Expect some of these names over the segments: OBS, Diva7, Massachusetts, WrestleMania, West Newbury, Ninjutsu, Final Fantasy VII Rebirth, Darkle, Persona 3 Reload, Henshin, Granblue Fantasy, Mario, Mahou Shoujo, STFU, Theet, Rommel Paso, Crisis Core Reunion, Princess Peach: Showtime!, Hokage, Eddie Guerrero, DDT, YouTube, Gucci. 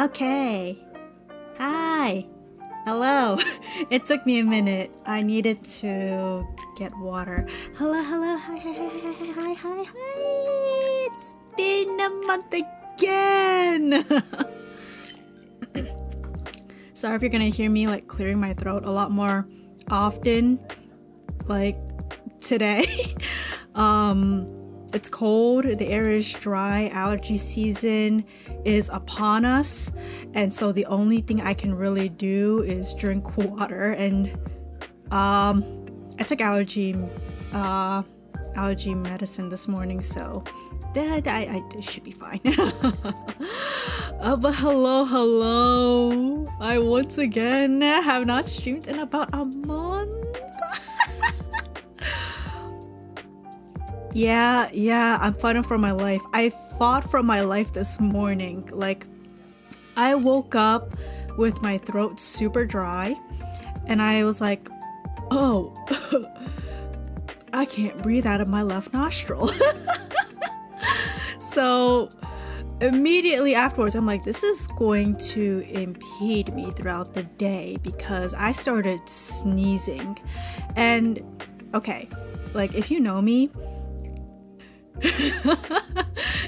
Okay. Hi. Hello. It took me a minute. I needed to get water. Hello, hello. Hi, hi, hi, hi, hi, hi, hi. It's been a month again. Sorry if you're gonna hear me like clearing my throat a lot more often, like today. It's cold, the air is dry, allergy season is upon us, and so the only thing I can really do is drink water. And I took allergy medicine this morning, so that I should be fine. But hello, hello. I once again have not streamed in about a month. Yeah, I'm fighting for my life. I fought for my life this morning. Like, I woke up with my throat super dry, and I was like, oh, I can't breathe out of my left nostril. So immediately afterwards, I'm like, this is going to impede me throughout the day, because I started sneezing. And okay, like, if you know me,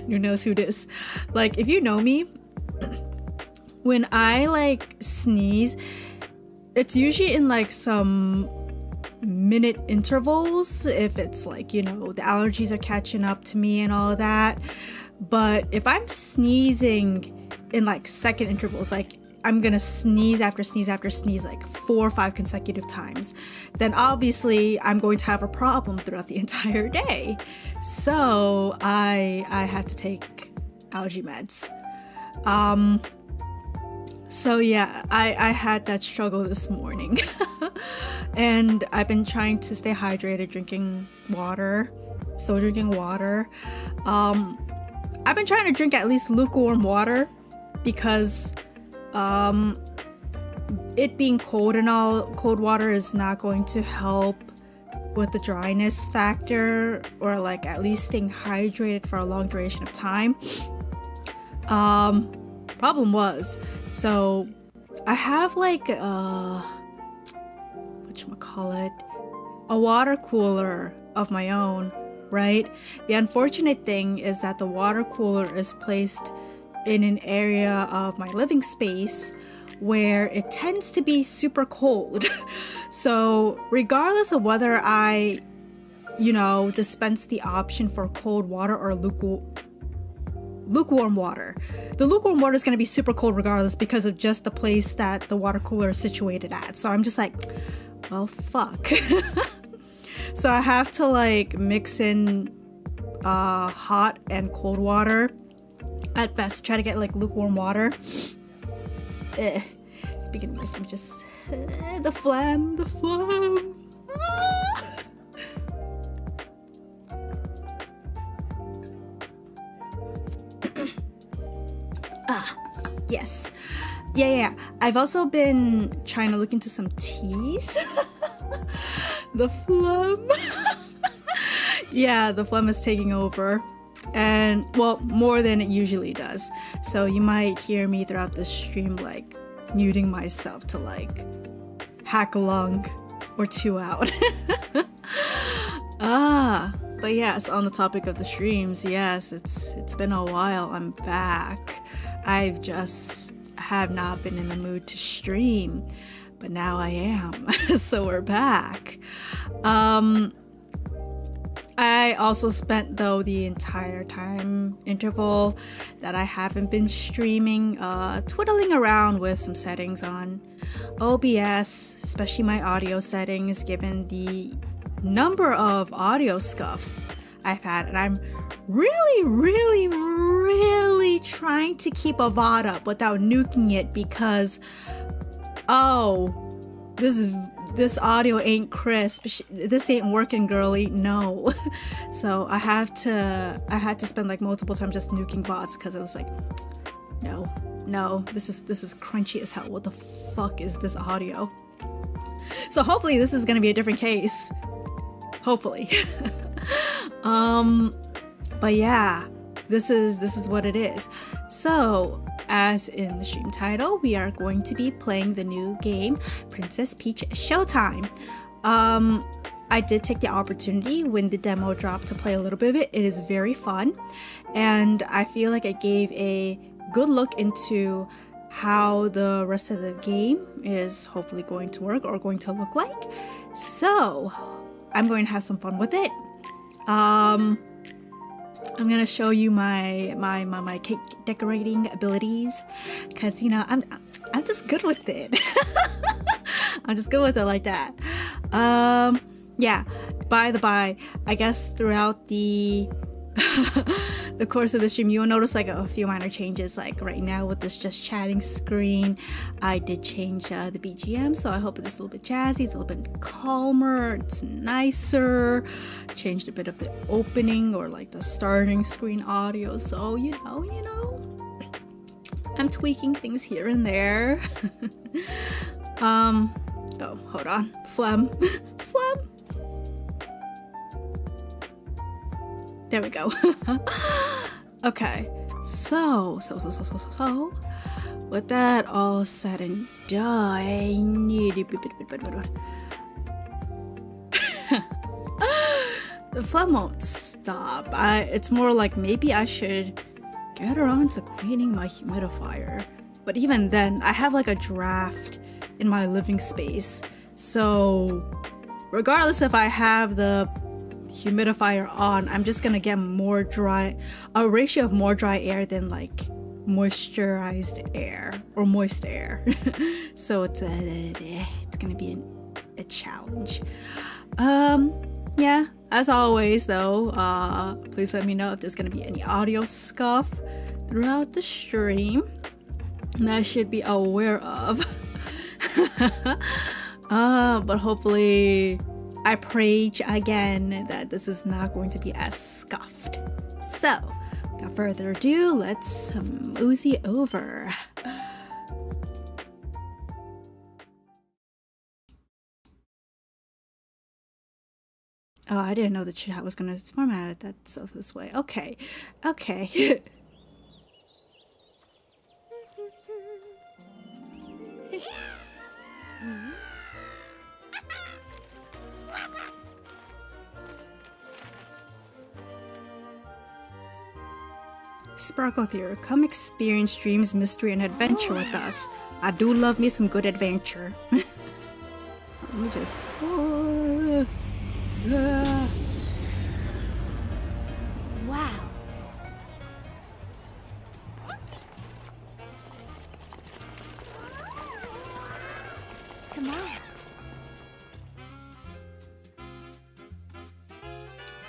who knows who this, like, if you know me, when I like sneeze, it's usually in like some minute intervals, if it's like, you know, the allergies are catching up to me and all of that. But if I'm sneezing in like second intervals, like I'm gonna sneeze after sneeze after sneeze like 4 or 5 consecutive times, then obviously I'm going to have a problem throughout the entire day. So I had to take allergy meds. So yeah, I had that struggle this morning. And I've been trying to stay hydrated, drinking water, still drinking water. I've been trying to drink at least lukewarm water, because it being cold and all, cold water is not going to help with the dryness factor, or like at least staying hydrated for a long duration of time. Problem was, so I have like whatchamacallit, a water cooler of my own, right? The unfortunate thing is that the water cooler is placed in an area of my living space where it tends to be super cold. So regardless of whether I, you know, dispense the option for cold water or lukewarm water, the lukewarm water is going to be super cold regardless, because of just the place that the water cooler is situated at. So I'm just like, well, fuck. So I have to like mix in hot and cold water at best, try to get like lukewarm water. Speaking of which, I'm just the phlegm. Ah! Ah, yes, yeah. I've also been trying to look into some teas. The phlegm. Yeah, the phlegm is taking over. And well, more than it usually does. So you might hear me throughout the stream like muting myself to like hack a lung or 2 out. But yes, on the topic of the streams, yes, it's been a while. I'm back. I've just have not been in the mood to stream, but now I am. So we're back. I also spent, though, the entire time interval that I haven't been streaming twiddling around with some settings on OBS, especially my audio settings, given the number of audio scuffs I've had. And I'm really trying to keep a VOD up without nuking it, because, oh, this audio ain't crisp. This ain't working, girly. No. So I had to spend like multiple times just nuking bots, because I was like, no, this is crunchy as hell. What the fuck is this audio? So hopefully this is gonna be a different case. Hopefully. But yeah, this is what it is. So, as in the stream title, we are going to be playing the new game, Princess Peach Showtime. I did take the opportunity when the demo dropped to play a little bit of it. It is very fun, and I feel like it gave a good look into how the rest of the game is hopefully going to work or going to look like. So I'm going to have some fun with it. I'm gonna show you my cake decorating abilities, because you know I'm just good with it. I'm just good with it like that. Yeah, by the by, I guess throughout the the course of the stream, you will notice like a few minor changes. Like right now with this just chatting screen, I did change the BGM, so I hope it's a little bit jazzy, it's a little bit calmer, it's nicer. Changed a bit of the opening or like the starting screen audio, so you know, I'm tweaking things here and there. Oh, hold on, phlegm. Phlegm. There we go. Okay, so with that all said and done, the phlegm won't stop. It's more like maybe I should get around to cleaning my humidifier. But even then, I have like a draft in my living space. So regardless if I have the humidifier on, I'm just gonna get more dry, a ratio of more dry air than like moisturized air or moist air. So it's gonna be a challenge. Yeah, as always though, please let me know if there's gonna be any audio scuff throughout the stream that I should be aware of. But hopefully, I pray again that this is not going to be as scuffed. So, without further ado, let's mosey over. Oh, I didn't know the chat was gonna format itself this way. Okay, okay. Sparkle Theater, come experience dreams, mystery, and adventure with us. I do love me some good adventure. Let me just... Wow. Come on.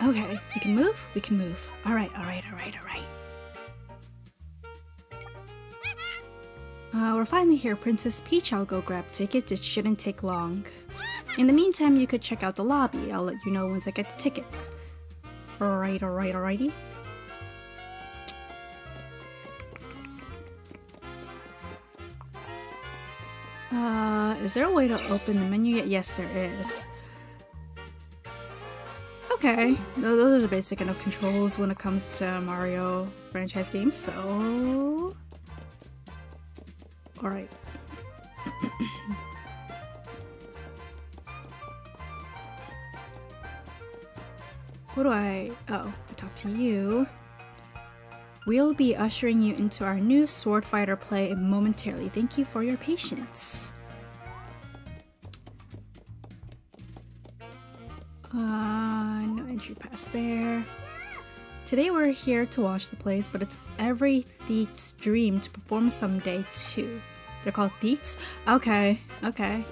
Okay, we can move? We can move. Alright, alright, alright, alright. We're finally here, Princess Peach. I'll go grab tickets. It shouldn't take long. In the meantime, you could check out the lobby. I'll let you know once I get the tickets. Alright, alright, alrighty. Is there a way to open the menu yet? Yes, there is. Okay, those are the basic enough controls when it comes to Mario franchise games, so... All right. What do I... Oh, I talk to you. We'll be ushering you into our new sword fighter play momentarily. Thank you for your patience. No entry pass there. Today we're here to watch the plays, but it's every thief's dream to perform someday too. They're called thieves? Okay, okay.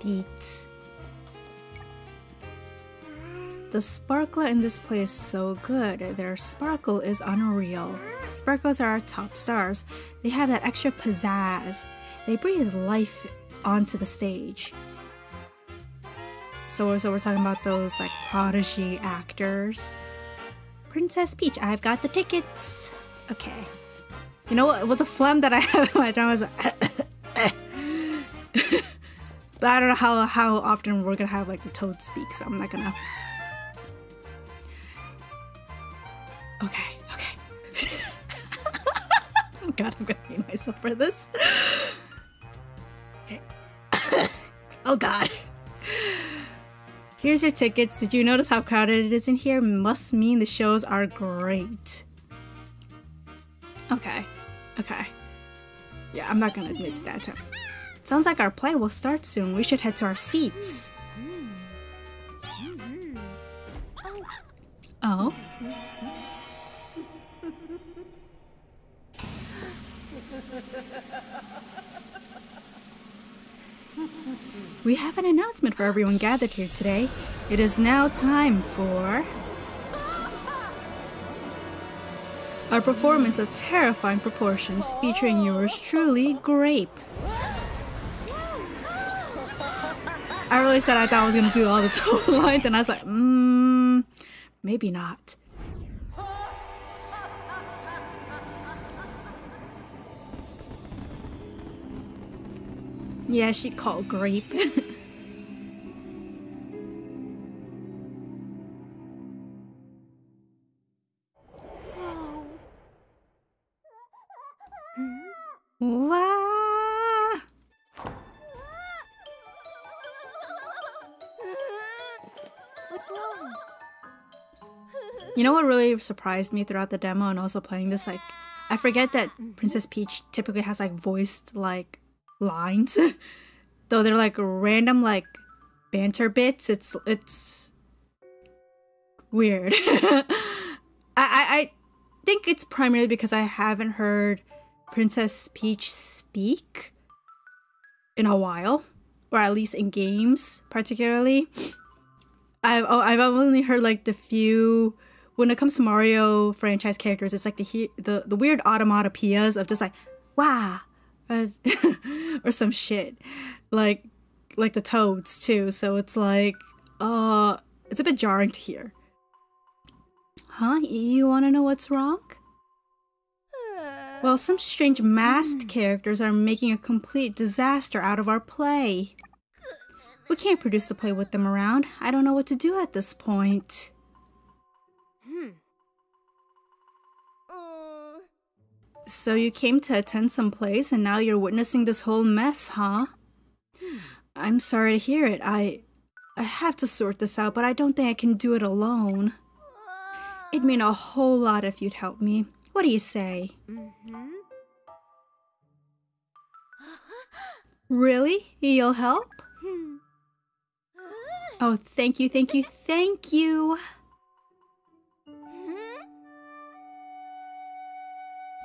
Thieves. The sparkler in this play is so good. Their sparkle is unreal. Sparklers are our top stars. They have that extra pizzazz. They breathe life onto the stage. So we're talking about those like prodigy actors. Princess Peach, I've got the tickets. Okay. You know what? With the phlegm that I have in my tongue, I was like, but I don't know how often we're gonna have like the toad speak, so I'm not gonna. Okay, okay. Oh god, I'm gonna hate myself for this. Okay. Oh god. Here's your tickets. Did you notice how crowded it is in here? Must mean the shows are great. Okay. Okay. Yeah, I'm not gonna admit that time. Sounds like our play will start soon. We should head to our seats. Oh? We have an announcement for everyone gathered here today. It is now time for our performance of terrifying proportions featuring yours truly, Grape. I really said I thought I was gonna do all the top lines and I was like, maybe not. Yeah, she called Grape. Wow. What's wrong? You know what really surprised me throughout the demo and also playing this, like, I forget that Princess Peach typically has like voiced like lines, though they're like random like banter bits. It's weird. I think it's primarily because I haven't heard Princess Peach speak in a while, or at least in games particularly. I've only heard like the few. When it comes to Mario franchise characters, it's like the weird automatopoeias of just like wow. Or some shit, like the toads too. So it's like, it's a bit jarring to hear. Huh? You want to know what's wrong? Well, some strange masked characters are making a complete disaster out of our play. We can't produce the play with them around. I don't know what to do at this point. So you came to attend some plays, and now you're witnessing this whole mess, huh? I'm sorry to hear it. I have to sort this out, but I don't think I can do it alone. It'd mean a whole lot if you'd help me. What do you say? Really? You'll help? Oh, thank you, thank you, thank you!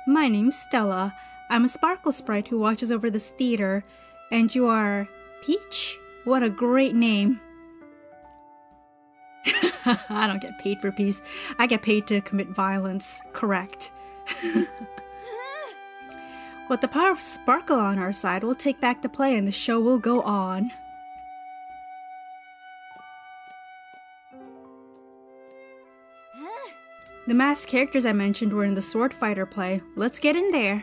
My name's Stella. I'm a sparkle sprite who watches over this theater. And you are... Peach? What a great name. I don't get paid for peace. I get paid to commit violence. Correct. With the power of sparkle on our side, we'll take back the play and the show will go on. The masked characters I mentioned were in the sword fighter play. Let's get in there.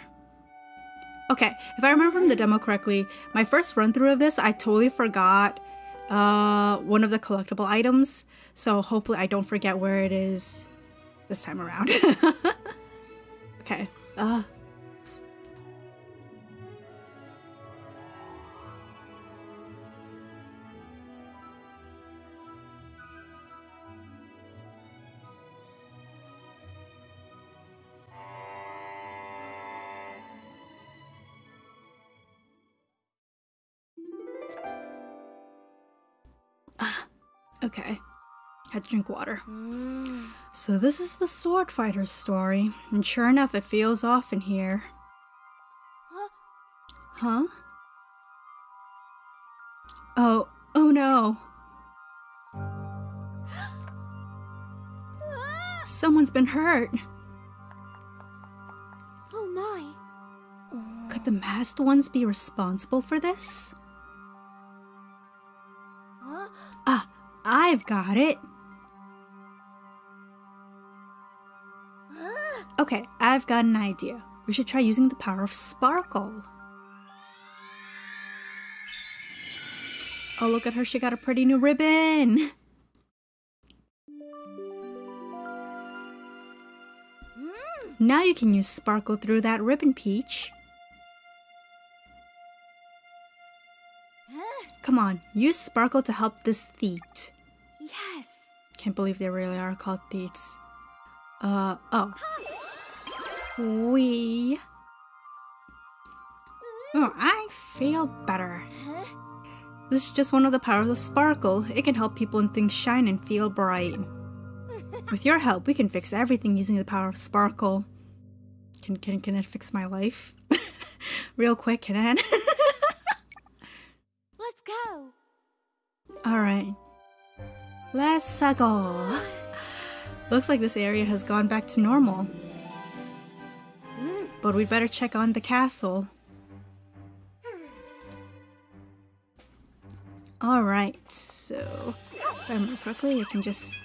Okay, if I remember from the demo correctly, my first run through of this, I totally forgot one of the collectible items. So hopefully I don't forget where it is this time around. Okay. Okay, had to drink water. So this is the sword fighter's story, and sure enough, it feels off in here. Huh? Oh no. Someone's been hurt. Oh my. Could the masked ones be responsible for this? I've got it. Okay, I've got an idea. We should try using the power of sparkle. Oh, look at her. She got a pretty new ribbon. Now you can use Sparkle through that ribbon, Peach. Come on, use Sparkle to help this Theet. Yes. Can't believe they really are called Theets. Oh. Wee. Oh, I feel better. This is just one of the powers of Sparkle. It can help people and things shine and feel bright. With your help, we can fix everything using the power of Sparkle. Can it fix my life? Real quick, can it? Let's go. Alright. Let's go. Looks like this area has gone back to normal. But we'd better check on the castle. Alright, so if I remember correctly, I can just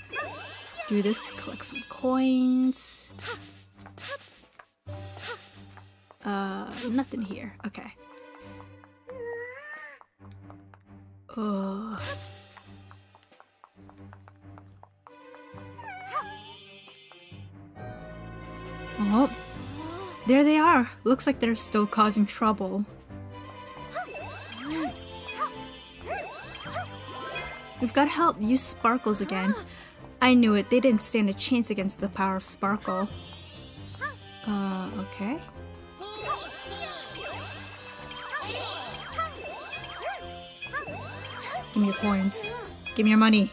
do this to collect some coins. Nothing here. Okay. Oh, there they are. Looks like they're still causing trouble. We've got help. Use Sparkles again. I knew it. They didn't stand a chance against the power of Sparkle. Okay. Give me your coins. Give me your money.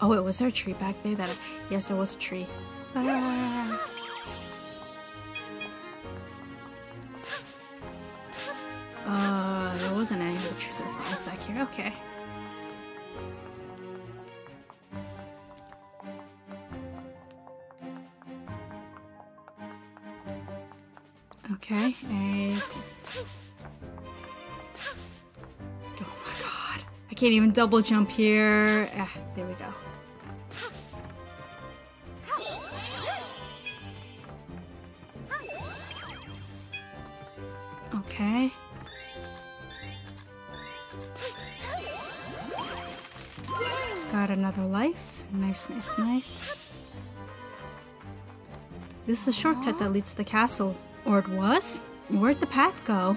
Oh, it was our tree back there that... Yes, there was a tree. There wasn't any other trees or flowers back here. Okay. Okay, and... Oh my god. I can't even double jump here. Ah, there we go. Okay. Got another life. Nice, nice, nice. This is a shortcut that leads to the castle. Or it was? Where'd the path go?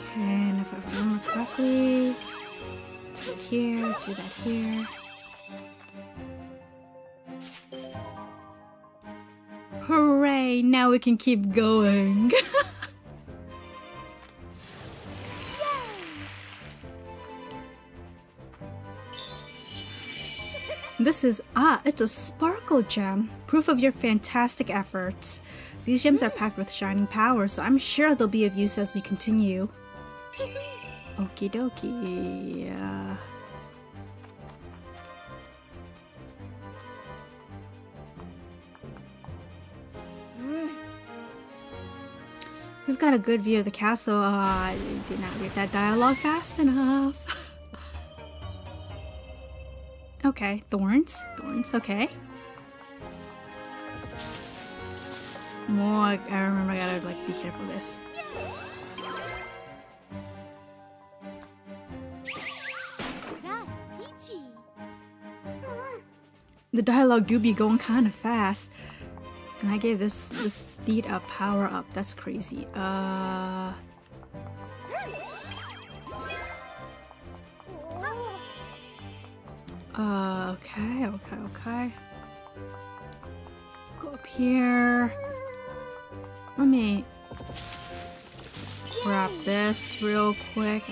Okay, and if I remember correctly... Do it here, do that here... Hooray! Now we can keep going! This is, it's a Sparkle gem, proof of your fantastic efforts. These gems are packed with shining power, so I'm sure they'll be of use as we continue. Okie dokie. We've got a good view of the castle. I did not read that dialogue fast enough. Okay, thorns. Thorns, okay. More, I remember I gotta, like, be careful of this. That's peachy. The dialogue do be going kinda fast. And I gave this Theet a power up. That's crazy. Okay, okay, okay. Go up here. Let me grab this real quick.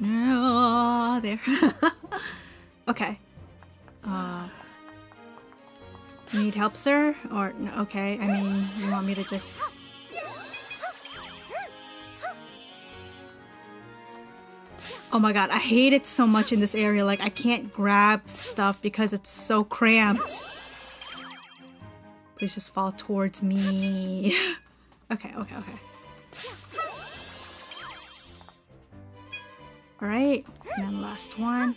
There. Okay. Do you need help, sir? Or, okay, I mean, you want me to just... Oh my god, I hate it so much in this area, like I can't grab stuff because it's so cramped. Please just fall towards me. Okay, okay, okay. Alright, and then last one.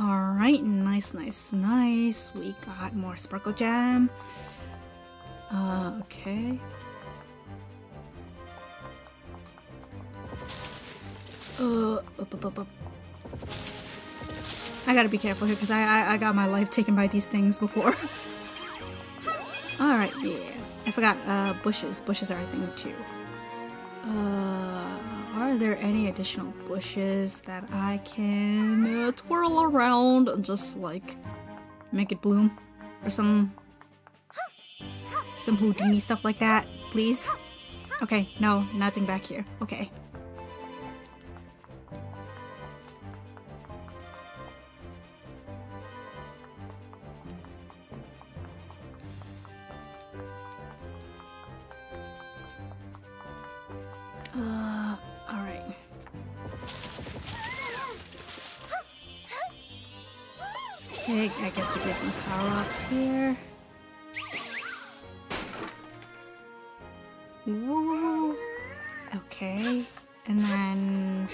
Alright, nice. We got more Sparkle Jam. Okay. I gotta be careful here because I got my life taken by these things before. Alright, yeah. I forgot, bushes. Bushes are a thing too. Are there any additional bushes that I can twirl around and just like make it bloom? Or some Houdini stuff like that, please? Okay, no, nothing back here. Okay. I guess we get them power-ups here. Ooh. Okay. And then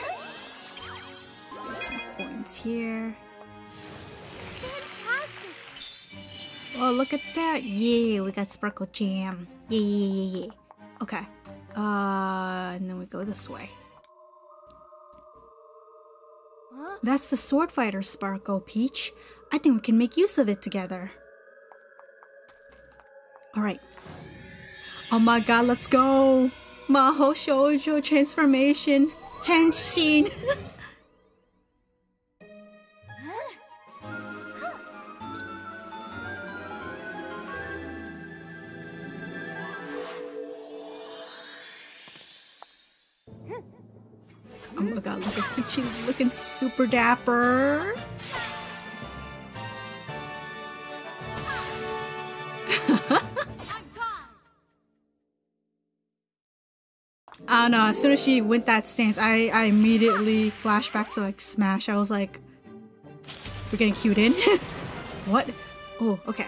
get some coins here. Oh, look at that! Yeah, we got Sparkle Jam. Yeah. Okay. And then we go this way. That's the sword fighter, Sparkle Peach. I think we can make use of it together. Alright. Oh my god, let's go! Mahou Shoujo transformation! Henshin! Oh my god, look at Peachy looking super dapper! I don't know, as soon as she went that stance, I immediately flashed back to like Smash. I was like, we're getting cued in? What? Oh, okay.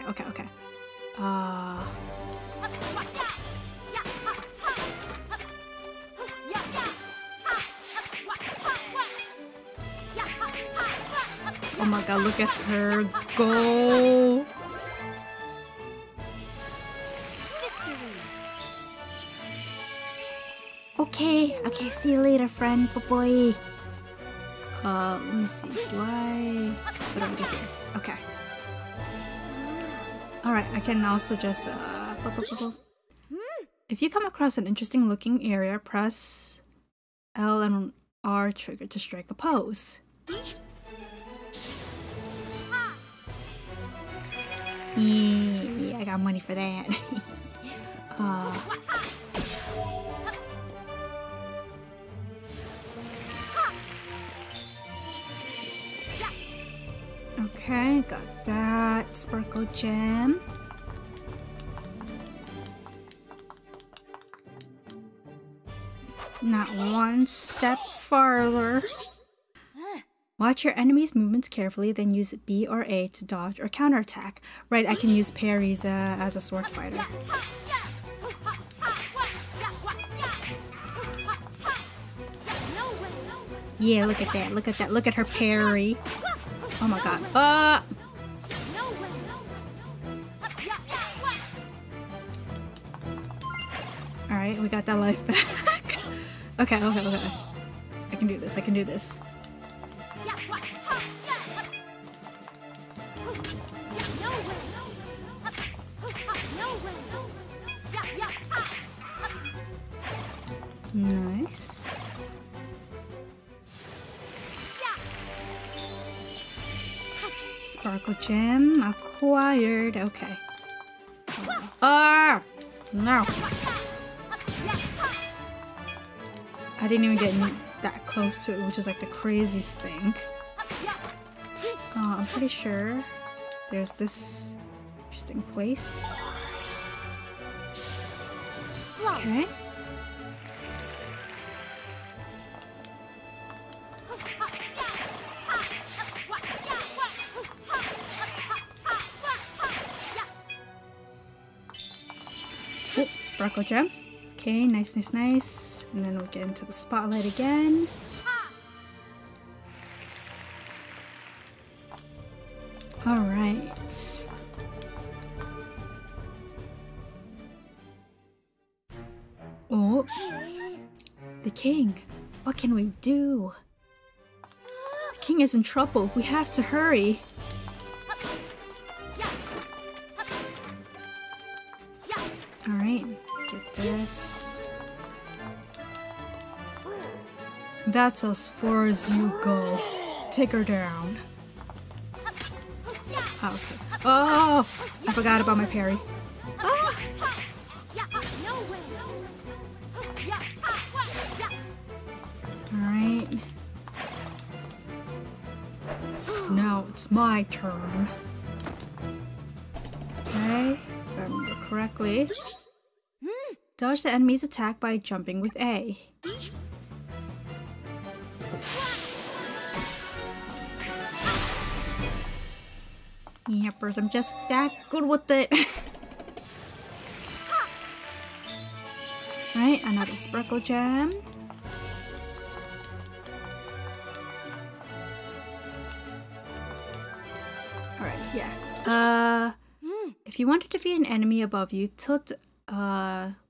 Oh my god, look at her go! Okay, see you later, friend. Bye-bye. Let me see. What do I do here? Okay. Alright, I can also just, If you come across an interesting looking area, press L and R trigger to strike a pose. Yeah, I got money for that. Okay, got that Sparkle Gem. Not one step farther. Watch your enemy's movements carefully, then use B or A to dodge or counterattack. Right, I can use parries as a sword fighter. Yeah, look at that, look at that, look at her parry. Oh my god. Alright, we got that life back. Okay. I can do this. Nice. Sparkle Gem acquired. Okay. No. I didn't even get that close to it, which is like the craziest thing. I'm pretty sure there's this interesting place. Okay. Sparkle Gem. Okay, nice. And then we'll get into the spotlight again. Oh, the king. What can we do? The king is in trouble. We have to hurry. All right, get this. That's as far as you go. Take her down. Oh, okay. Oh, I forgot about my parry. Oh. All right. Now it's my turn. Okay, if I remember correctly. Dodge the enemy's attack by jumping with A. Yepers, I'm just that good with it. Right, another Sparkle Gem. Alright, yeah. If you want to defeat an enemy above you, tilt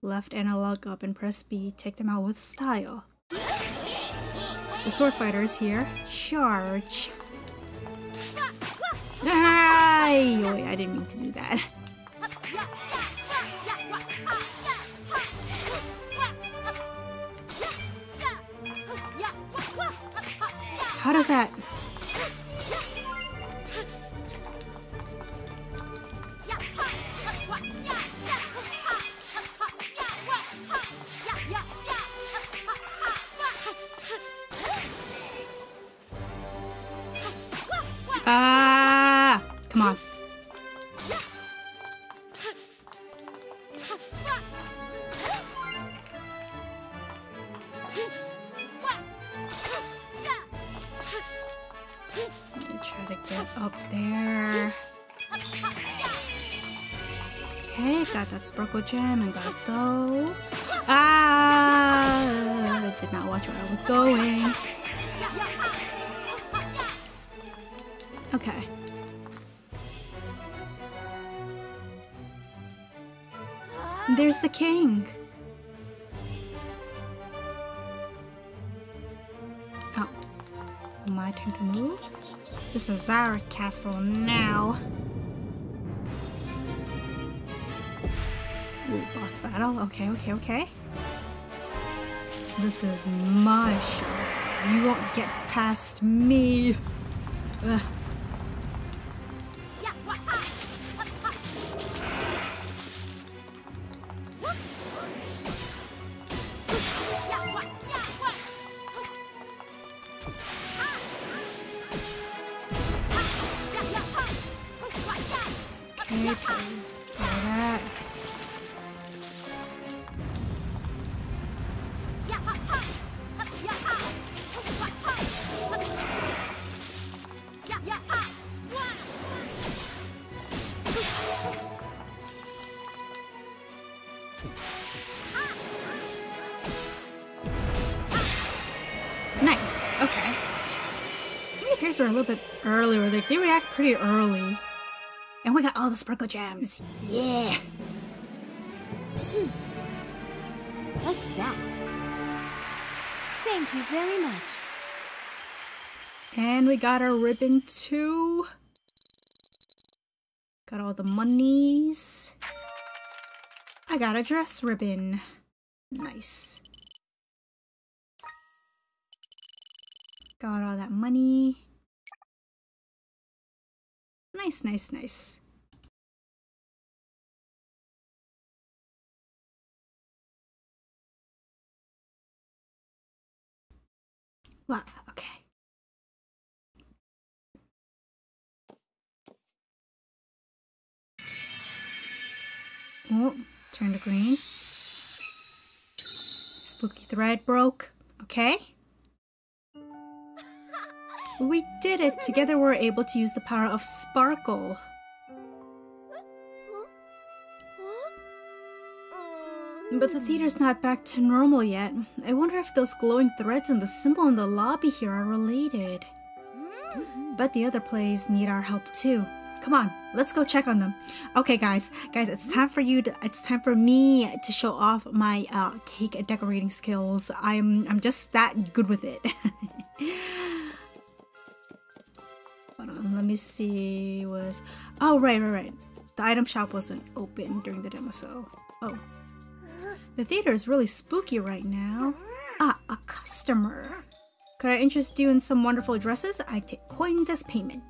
left analog up and press B. Take them out with style. The sword fighter is here. Charge. Ay! Oh, wait, I didn't mean to do that. How does that? Come on. Let me try to get up there. Okay, got that Sparkle Gem and got those. Ah! I did not watch where I was going. Okay. There's the king! Oh, my turn to move? This is our castle now! Ooh, boss battle? Okay, okay, okay. This is my show. You won't get past me! Ugh. Nice, okay. The pairs were a little bit earlier, they react pretty early. And we got all the Sparkle Gems, yeah! What's that? Thank you very much. And we got our ribbon too. Got all the monies. I got a dress ribbon. Nice. Got all that money. Nice, nice, nice. Wow, okay. Oh, turn to green. Spooky thread broke. Okay. We did it! Together we're able to use the power of Sparkle. But the theater's not back to normal yet. I wonder if those glowing threads and the symbol in the lobby here are related. But the other plays need our help too. Come on, let's go check on them. Okay, guys, it's time for you. It's time for me to show off my cake decorating skills. I'm just that good with it. Hold on, let me see. Oh, right. The item shop wasn't open during the demo, so oh. The theater is really spooky right now. Ah, a customer. Could I interest you in some wonderful dresses? I take coins as payment.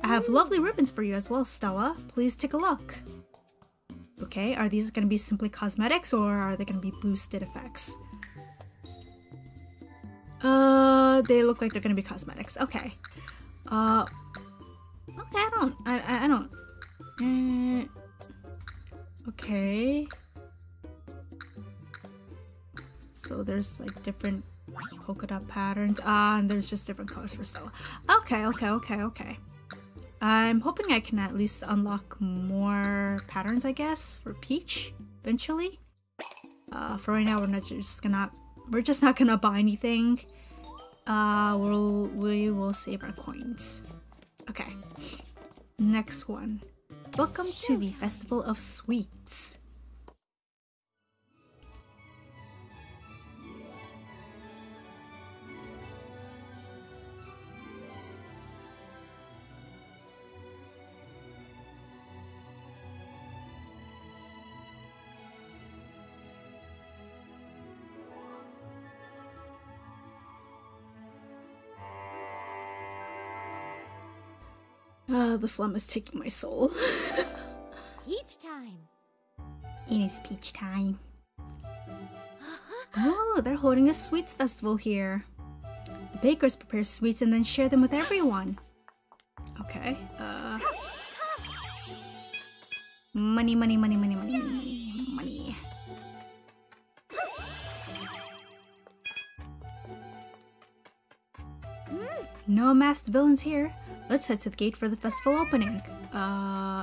I have lovely ribbons for you as well, Stella. Please take a look. Okay, are these going to be simply cosmetics or are they going to be boosted effects? They look like they're going to be cosmetics. Okay. Okay, I don't. Okay. So there's like different polka dot patterns. And there's just different colors for Stella. Okay. I'm hoping I can at least unlock more patterns, I guess, for Peach eventually. For right now, we're just not gonna buy anything. We will save our coins. Okay. Next one. Welcome to the Festival of Sweets. The phlegm is taking my soul. Peach time. It is peach time. Oh, they're holding a sweets festival here. The bakers prepare sweets and then share them with everyone. Okay. Money. No masked villains here. Let's head to the gate for the festival opening.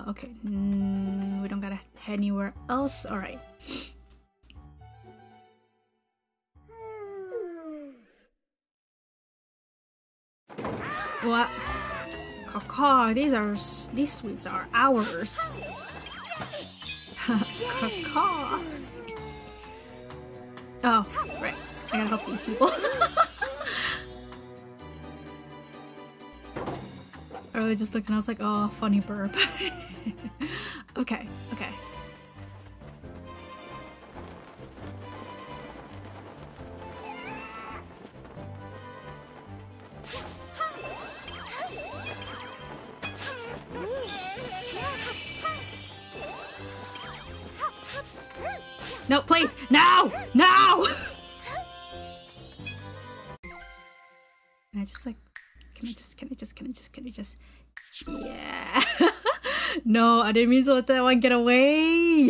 Okay. We don't gotta head anywhere else. Alright. What? Caw-caw, these sweets are ours. Caw-caw. Oh, right. I gotta help these people. I really just looked and I was like, oh, funny burp. Okay. No, please! No! And I just like... Can I just... Yeah. No, I didn't mean to let that one get away.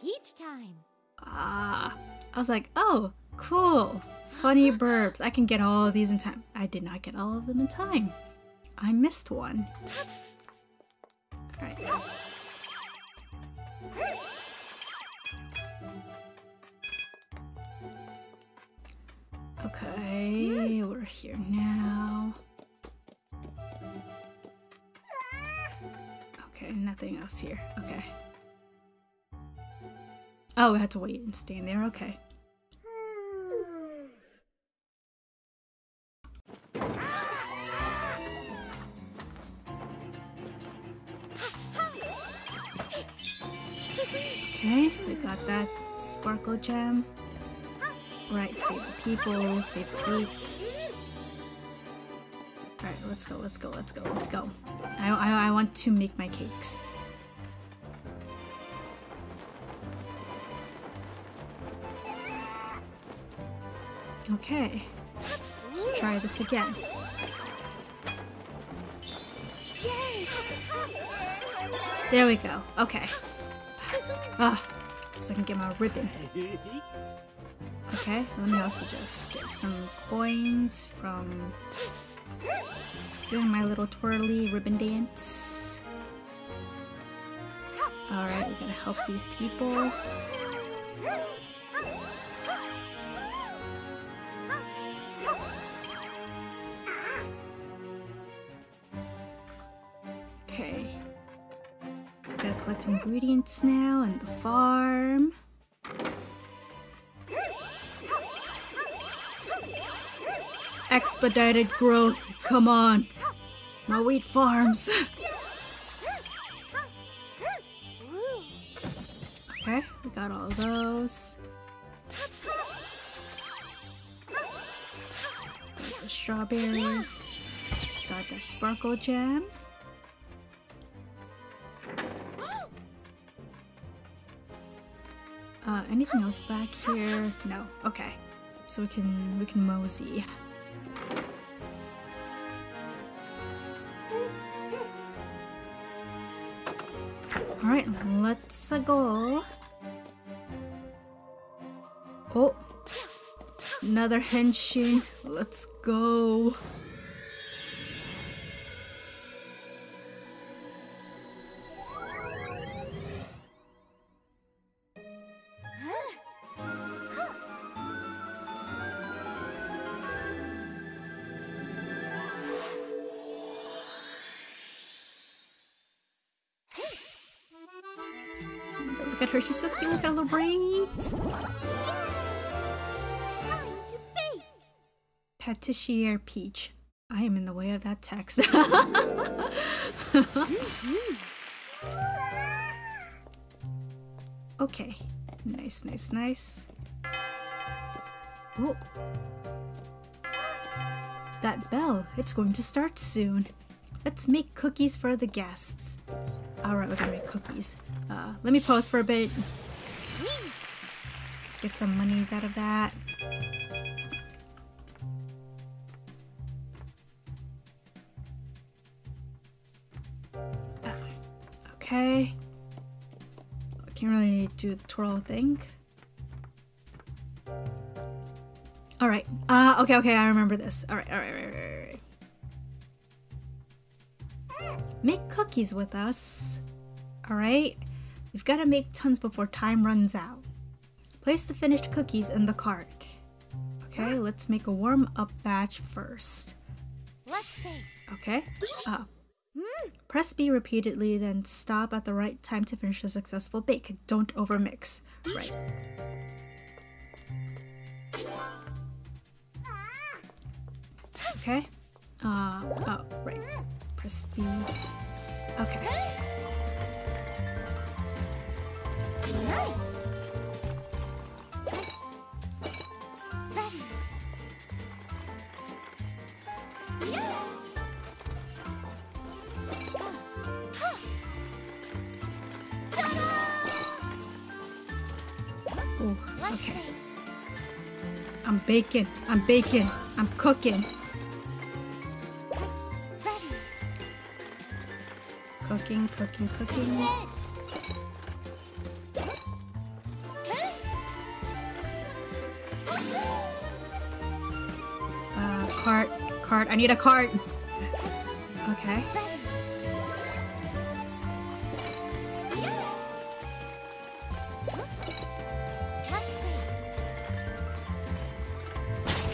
Peach time. I was like, oh, cool. Funny burps. I can get all of these in time. I did not get all of them in time. I missed one. All right. Okay, we're here now. Okay, nothing else here. Okay. Oh, I had to wait and stand there. Okay. Okay, we got that sparkle gem. Right, save the people, save the beats. Alright, let's go. I want to make my cakes. Okay. Let's try this again. There we go. Okay. So I can get my ribbon. Okay, let me also just get some coins from doing my little twirly ribbon dance. Alright, we're gonna help these people. Okay. Gotta collect ingredients now and the farm. Expedited growth, come on! My wheat farms! Okay, we got all of those. Got the strawberries. Got that sparkle gem. Anything else back here? No. Okay. So we can mosey. Alright, let's go. Oh, another henshin. Let's go. She's so cute, look at her little braids! Patissier Peach. I am in the way of that text. Okay. Nice, nice, nice. Oh. That bell, it's going to start soon. Let's make cookies for the guests. Alright, we're gonna make cookies. Let me pause for a bit. Get some monies out of that. Okay. I can't really do the twirl thing. Alright. Okay, I remember this. Alright. Make cookies with us. Alright? We've got to make tons before time runs out. Place the finished cookies in the cart. Okay, let's make a warm-up batch first. Okay. Press B repeatedly, then stop at the right time to finish a successful bake. Don't overmix. Right. Okay. Right. Press B. Okay. Ooh, okay. I'm baking, I'm cooking. Cooking. Cart. I need a cart. Okay.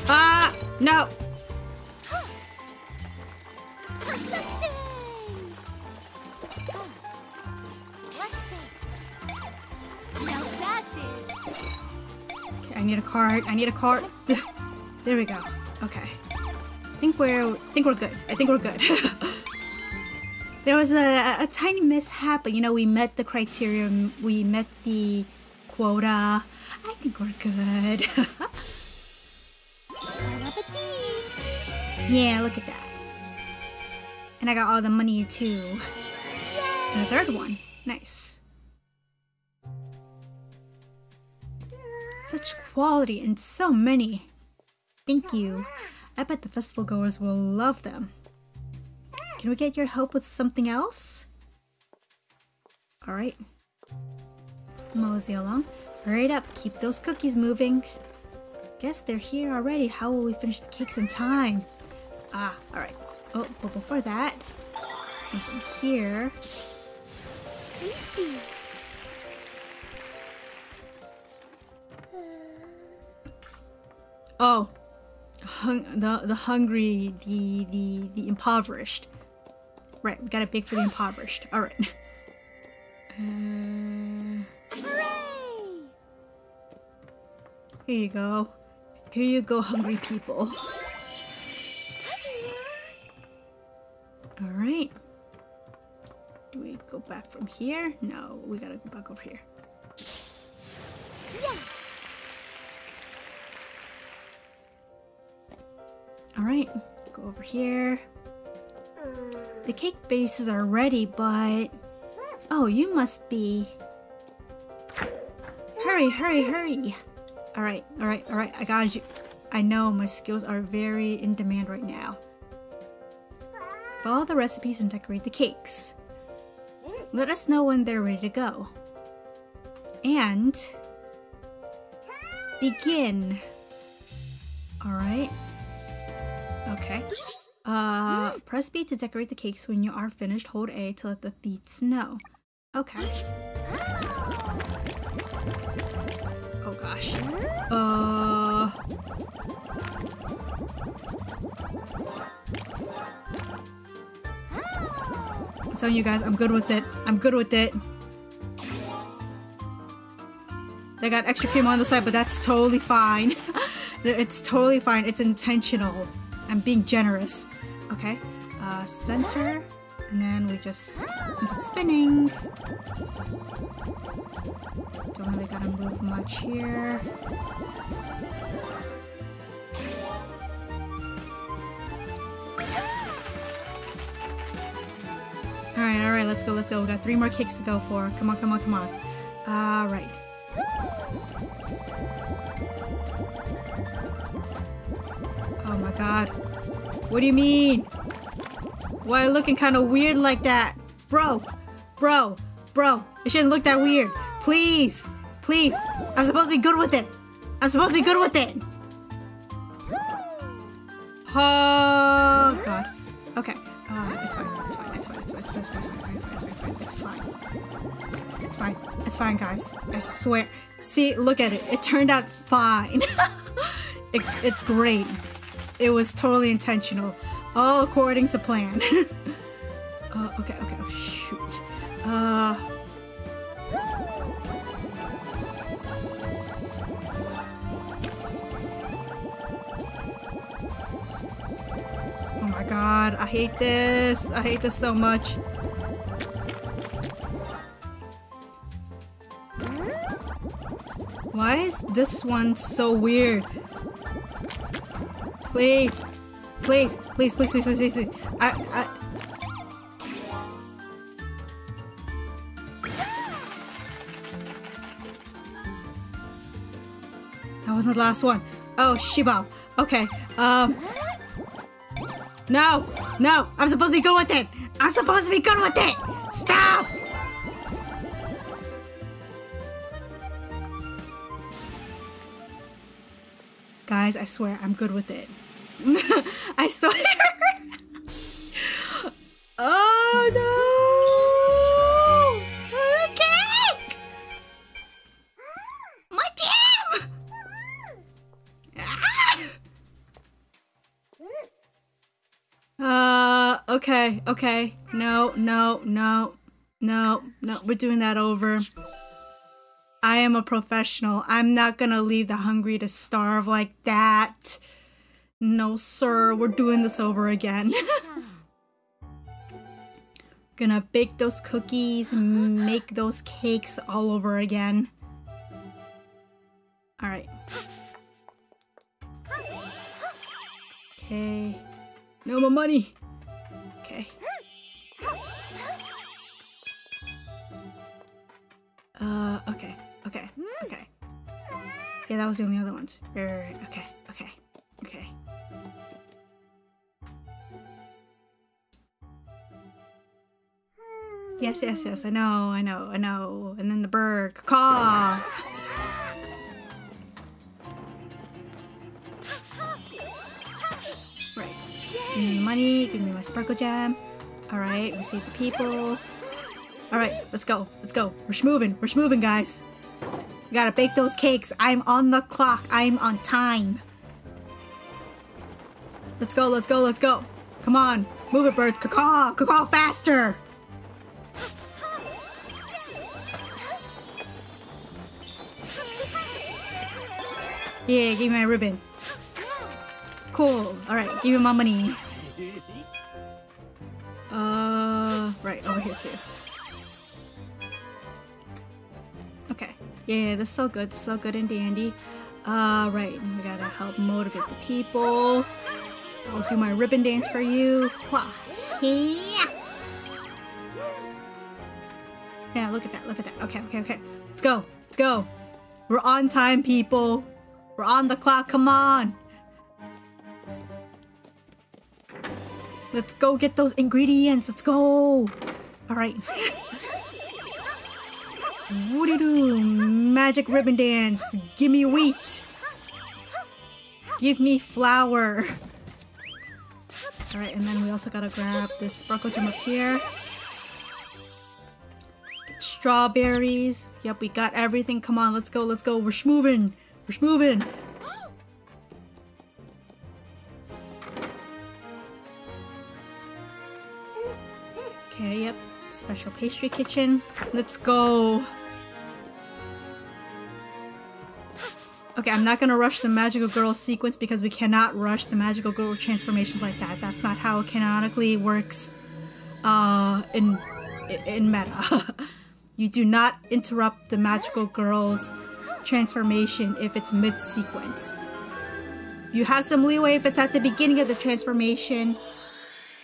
Ah, no. I need a cart. There we go. Okay. I think we're good. There was a tiny mishap, but you know, we met the criterion, we met the quota. I think we're good. Yeah, look at that. And I got all the money too. And a third one. Nice. Such quality and so many. Thank you. I bet the festival goers will love them. Can we get your help with something else? Alright. Mosey along. Hurry it up, keep those cookies moving. Guess they're here already. How will we finish the cakes in time? Alright. Oh, but before that, something here. Oh, the hungry, the impoverished. Right, we gotta bake for the impoverished. Alright. Hooray! Here you go. Here you go, hungry people. Alright. Do we go back from here? No, we gotta go back over here. Yeah. Alright, go over here. The cake bases are ready, but... Oh, you must be... Hurry, hurry, hurry! Alright, alright, alright, I got you. I know, my skills are very in demand right now. Follow the recipes and decorate the cakes. Let us know when they're ready to go. And... Begin! Alright. Okay. Press B to decorate the cakes. When you are finished, hold A to let the thieves know. Okay. Oh gosh. I'm telling you guys, I'm good with it. I'm good with it. They got extra cream on the side, but that's totally fine. It's totally fine. It's intentional. I'm being generous. Okay, center, and then we just, since it's spinning, don't really gotta move much here. All right, let's go, let's go. We got 3 more cakes to go for. Come on, come on, come on. All right. Oh my god. What do you mean? Why are you looking kind of weird like that? Bro! Bro! Bro! It shouldn't look that weird! Please! Please! I'm supposed to be good with it! I'm supposed to be good with it! Oh god. Okay. It's fine. It's fine. It's fine. It's fine. It's fine. It's fine. It's fine. It's fine. It's fine, guys. I swear. See, look at it. It turned out fine. It's great. It was totally intentional, all according to plan. Okay, okay, oh, shoot. Oh my god, I hate this. I hate this so much. Why is this one so weird? Please, please, please, please, please, please, please, please. That wasn't the last one. Oh, Shiba. Okay, No, no, I'm supposed to be good with it. I'm supposed to be good with it. Stop. Guys, I swear, I'm good with it. I swear! Oh no! Oh, cake! My jam! Ah! Okay, okay. No, no, no. No, no, we're doing that over. I am a professional. I'm not gonna leave the hungry to starve like that. No, sir. We're doing this over again. Gonna bake those cookies, make those cakes all over again. Alright. Okay. No more money! Okay. Okay. Okay, okay. Yeah, that was the only other ones. Right, right, right. Okay, okay, okay. Yes, yes, yes, I know, I know, I know. And then the bird, caw. Right. Give me the money, give me my sparkle jam. Alright, we save the people. Alright, let's go, let's go. We're schmoving, guys. We gotta bake those cakes. I'm on the clock. I'm on time. Let's go, let's go, let's go. Come on. Move it, birds. Caw-caw! Caw-caw faster! Yeah, give me my ribbon. Cool. Alright, give me my money. Right, over here too. Okay. Yeah, this is all good. This is all good and dandy. Right, we gotta help motivate the people. I'll do my ribbon dance for you. Wah. Yeah. Yeah, look at that, look at that. Okay, okay, okay. Let's go, let's go. We're on time, people. We're on the clock, come on. Let's go get those ingredients, let's go. All right. Woody-doo, magic ribbon dance. Give me wheat. Give me flour. Alright, and then we also gotta grab this sparkle gem up here. Get strawberries. Yep, we got everything. Come on, let's go, let's go. We're schmovin'. We're schmovin'. Okay, yep. Special pastry kitchen. Let's go. Okay, I'm not gonna rush the magical girl sequence because we cannot rush the magical girl transformations like that. That's not how it canonically works in meta. You do not interrupt the magical girl's transformation if it's mid-sequence. You have some leeway if it's at the beginning of the transformation,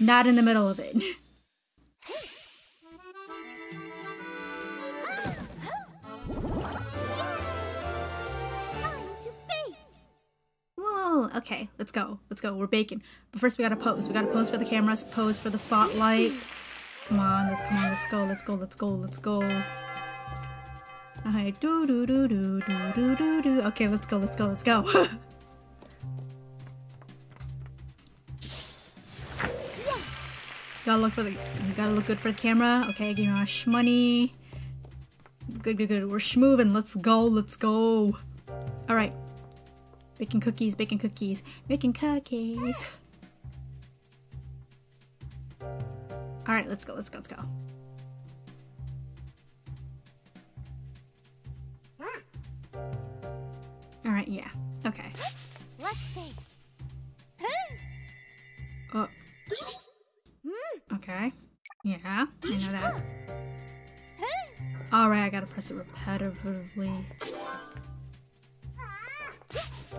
not in the middle of it. Okay, let's go. Let's go. We're baking. But first we gotta pose. We gotta pose for the cameras, pose for the spotlight. Come on, let's come on, let's go, let's go, let's go, let's go. Alright, do do do do do do do do. Okay, let's go, let's go, let's go. Gotta look good for the camera. Okay, give me my shmoney. Good, good, good. We're schmovin'. Let's go, let's go. Alright. Baking cookies, baking cookies, making cookies. All right, let's go, let's go, let's go. All right, yeah, okay. Let's see. Oh. Okay. Yeah, I know that. All right, I gotta press it repetitively.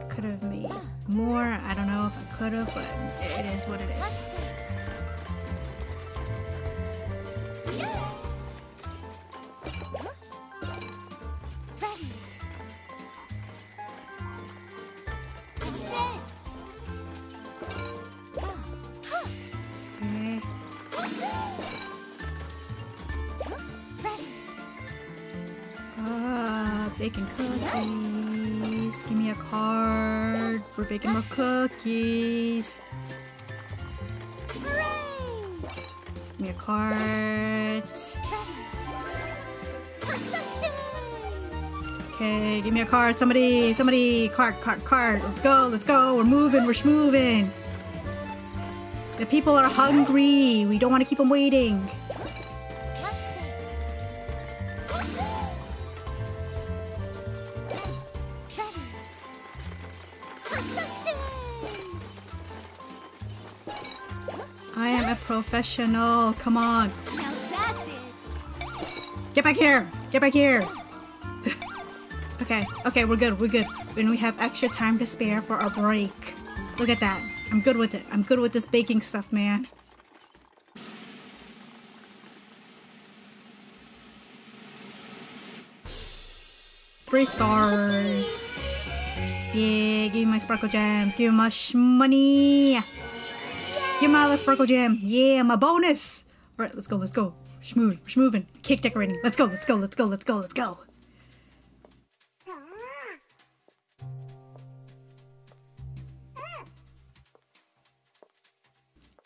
Could have made more. I don't know if I could have, but it is what it is. Bacon cookies. Give me a card. We're baking more cookies. Give me a card. Okay, give me a card. Somebody, somebody. Card, card, card. Let's go, let's go. We're moving, we're schmoving. The people are hungry. We don't want to keep them waiting. Professional, come on. Get back here! Get back here! Okay, okay, we're good, we're good. And we have extra time to spare for our break. Look at that. I'm good with it. I'm good with this baking stuff, man. Three stars. Yeah, give me my sparkle gems. Give me my shmoney. Get my last sparkle jam. Yeah, my bonus. All right, let's go, let's go. We're schmovin'. Cake decorating. Let's go, let's go, let's go, let's go, let's go.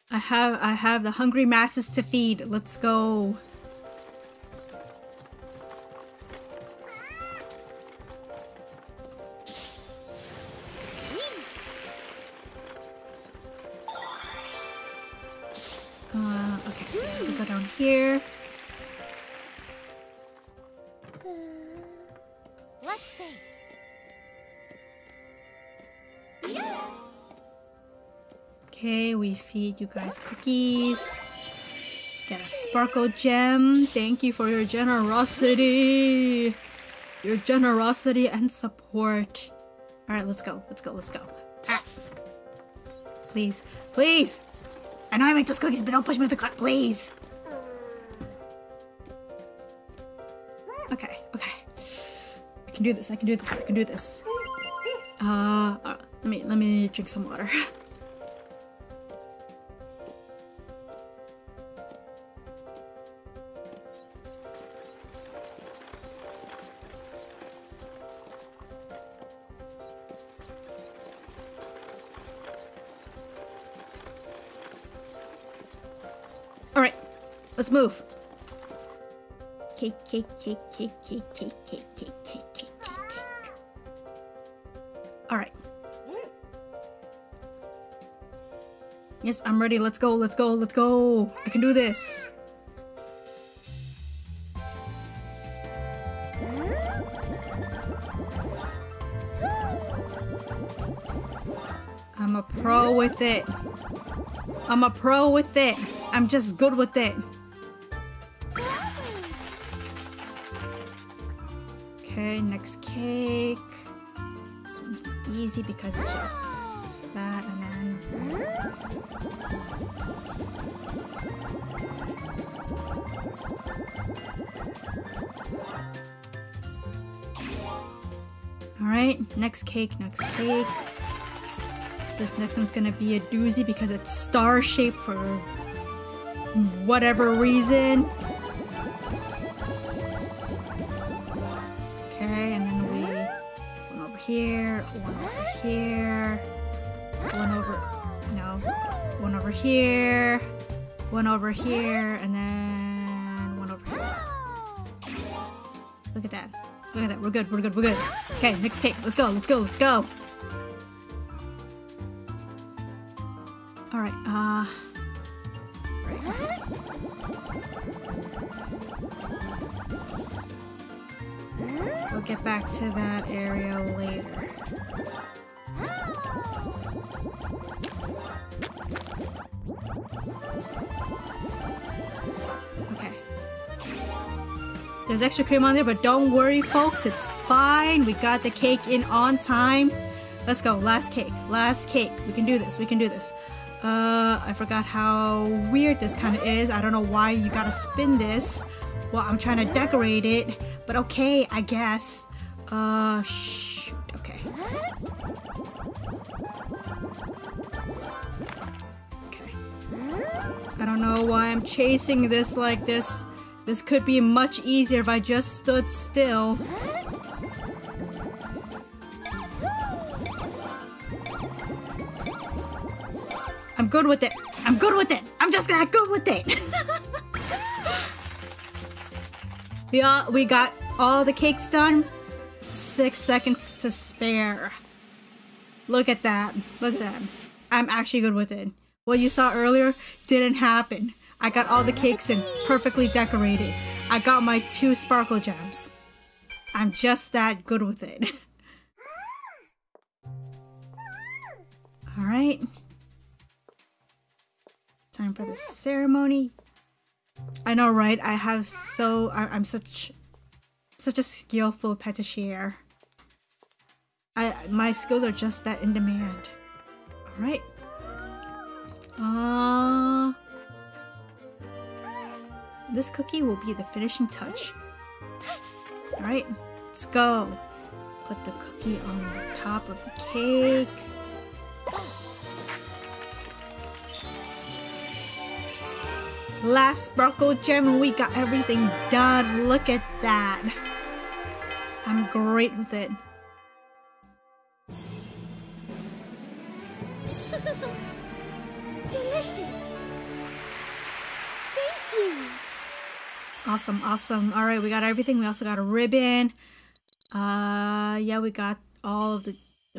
I have the hungry masses to feed. Let's go. here. Let's see. Okay, we feed you guys cookies. Get a sparkle gem. Thank you for your generosity. Your generosity and support. Alright, let's go. Let's go. Let's go. Ah. Please. Please! I know I make those cookies, but don't push me with the cart, please! Okay, okay. I can do this, I can do this, I can do this. Let me drink some water. Let's move. Cake, cake, cake, cake, cake, cake, cake, cake, cake, cake, cake, cake. All right. Yes, I'm ready. Let's go. Let's go. Let's go. I can do this. I'm a pro with it. I'm a pro with it. I'm just good with it. Okay, next cake. This one's easy because it's just that and then... Alright, next cake, next cake. This next one's gonna be a doozy because it's star-shaped for whatever reason. Okay, and then we... one over here, one over here, one over... no. One over here, one over here, and then... one over here. Look at that. Look at that. We're good, we're good, we're good. Okay, next cake. Let's go, let's go, let's go! Alright, we'll get back to that area later. Okay. There's extra cream on there, but don't worry, folks. It's fine. We got the cake in on time. Let's go. Last cake. Last cake. We can do this. We can do this. I forgot how weird this kind of is. I don't know why you gotta spin this while I'm trying to decorate it, but okay, I guess. Shoot, okay. Okay. I don't know why I'm chasing this like this. This could be much easier if I just stood still. I'm good with it. I'm good with it. I'm just that good with it. We got all the cakes done. 6 seconds to spare. Look at that. Look at that. I'm actually good with it. What you saw earlier didn't happen. I got all the cakes in, perfectly decorated. I got my 2 sparkle gems. I'm just that good with it. All right. Time for the ceremony. I know, right? I have so... I'm such a skillful patissier. My skills are just that in demand. Alright. This cookie will be the finishing touch. Alright, let's go. Put the cookie on the top of the cake. Last sparkle gem and we got everything done. Look at that. I'm great with it. Delicious. Thank you. Awesome, awesome. All right, we got everything. We also got a ribbon. Yeah, we got all of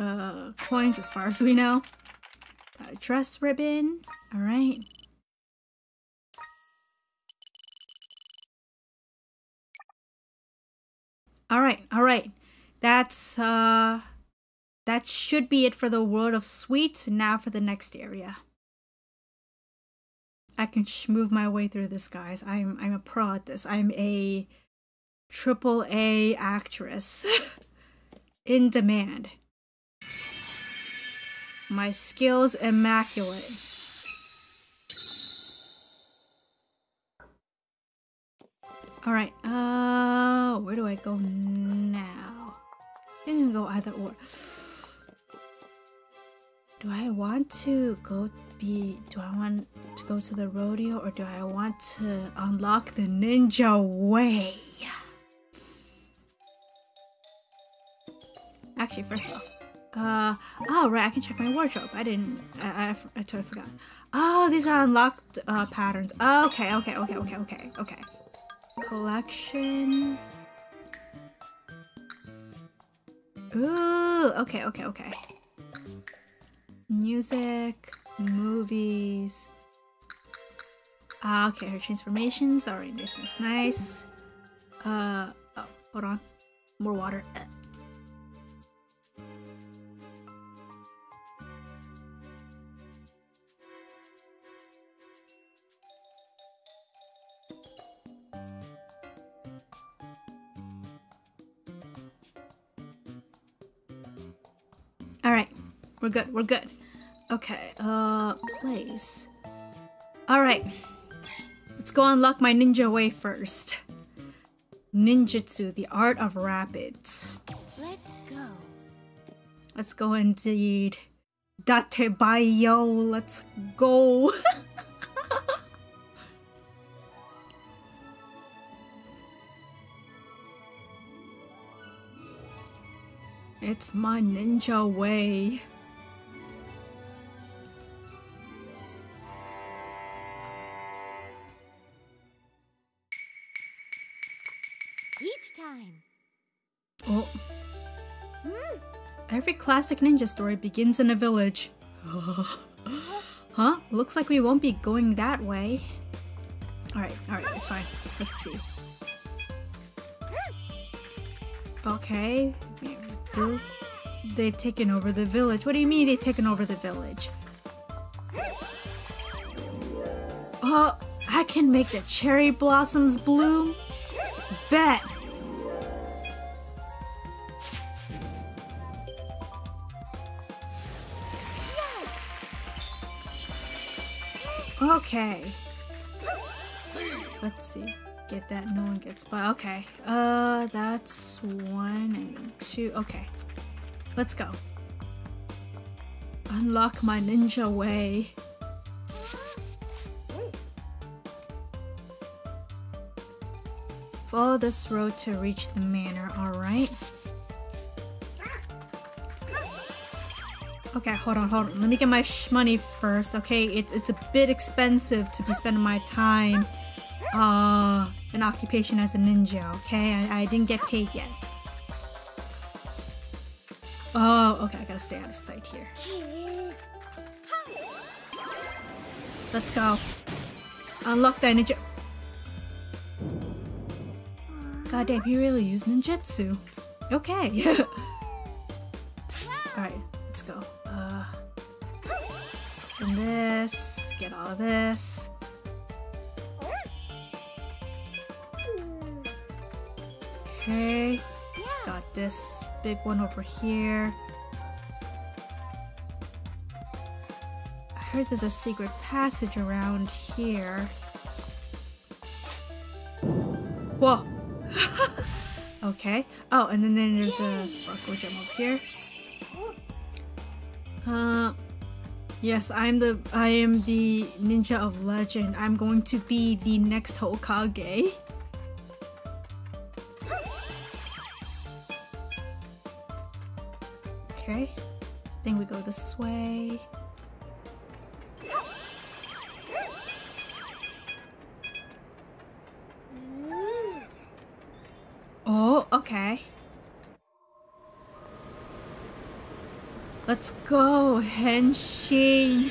the coins as far as we know. Got a dress ribbon. All right. All right. That should be it for the world of sweets. Now for the next area. I can move my way through this, guys. I'm a pro at this. I'm a AAA actress in demand. My skills immaculate. All right. Where do I go now? I can go either or. Do I want to go do I want to go to the rodeo, or do I want to unlock the ninja way? Actually, first off, oh right, I can check my wardrobe. I totally forgot. Oh, these are unlocked patterns. Okay. Collection. Ooh, okay. Music, movies. Okay, her transformations. All right, nice. Oh, hold on, more water. We're good, Okay, place. Alright. Let's go unlock my ninja way first. Ninjutsu, the art of rapids. Let's go. Let's go indeed. Datebayo, let's go. It's my ninja way. Oh. Every classic ninja story begins in a village. Huh? Looks like we won't be going that way. Alright, it's fine. Let's see. Okay. They've taken over the village. What do you mean they've taken over the village? Oh, I can make the cherry blossoms bloom. Bet. Okay. Let's see. Get that, no one gets by. Okay. That's one and two. Okay. Let's go. Unlock my ninja way. Follow this road to reach the manor, alright? Okay, hold on. Let me get my money first, okay? It's a bit expensive to be spending my time in occupation as a ninja, okay? I didn't get paid yet. Oh, okay, I gotta stay out of sight here. Let's go. Unlock that ninja. Goddamn, he really used ninjutsu. Okay. Alright, let's go. And this, get all of this. Okay, got this big one over here. I heard there's a secret passage around here. Whoa! Okay. Oh, and then there's a sparkle gem over here. Yes, I am the ninja of legend. I'm going to be the next Hokage. Okay. I think we go this way. Oh, okay. Let's go, Henshin.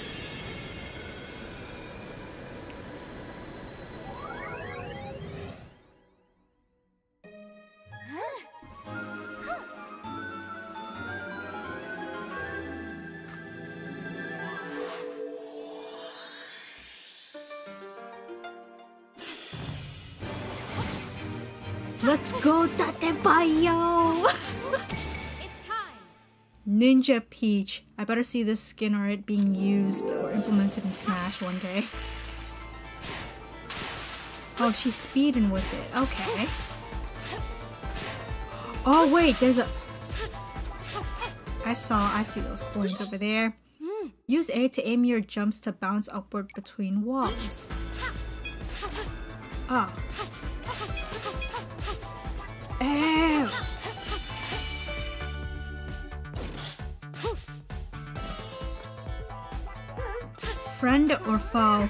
Let's go, Tatebayo! Ninja Peach. I better see this skin or it being used or implemented in Smash one day. Oh, she's speeding with it. Okay. Oh wait, there's a... I see those coins over there. Use A to aim your jumps to bounce upward between walls. Oh. Ew. Friend or foe?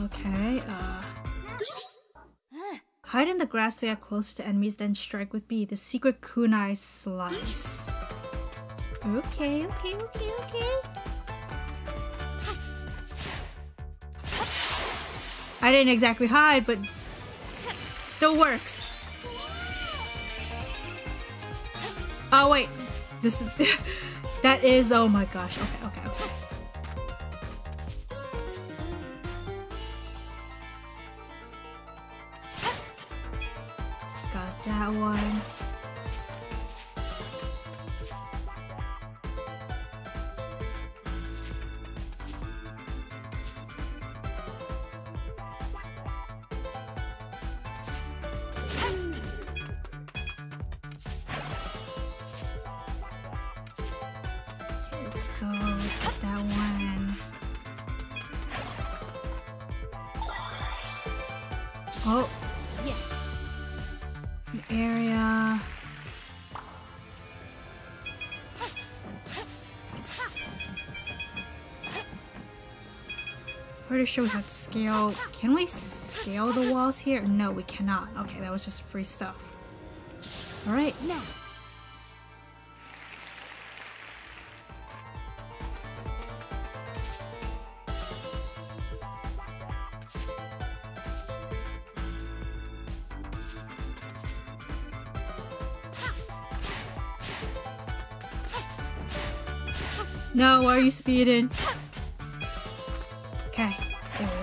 Okay, hide in the grass to get closer to enemies, then strike with B, the secret kunai slice. Okay. I didn't exactly hide, but still works. Oh wait, this is that is, oh my gosh. Okay. Got that one. Let's go get that one. Oh, yes. The area. Pretty sure we have to scale. Can we scale the walls here? No, we cannot. Okay, that was just free stuff. All right. Now. No, why are you speeding? Okay, there we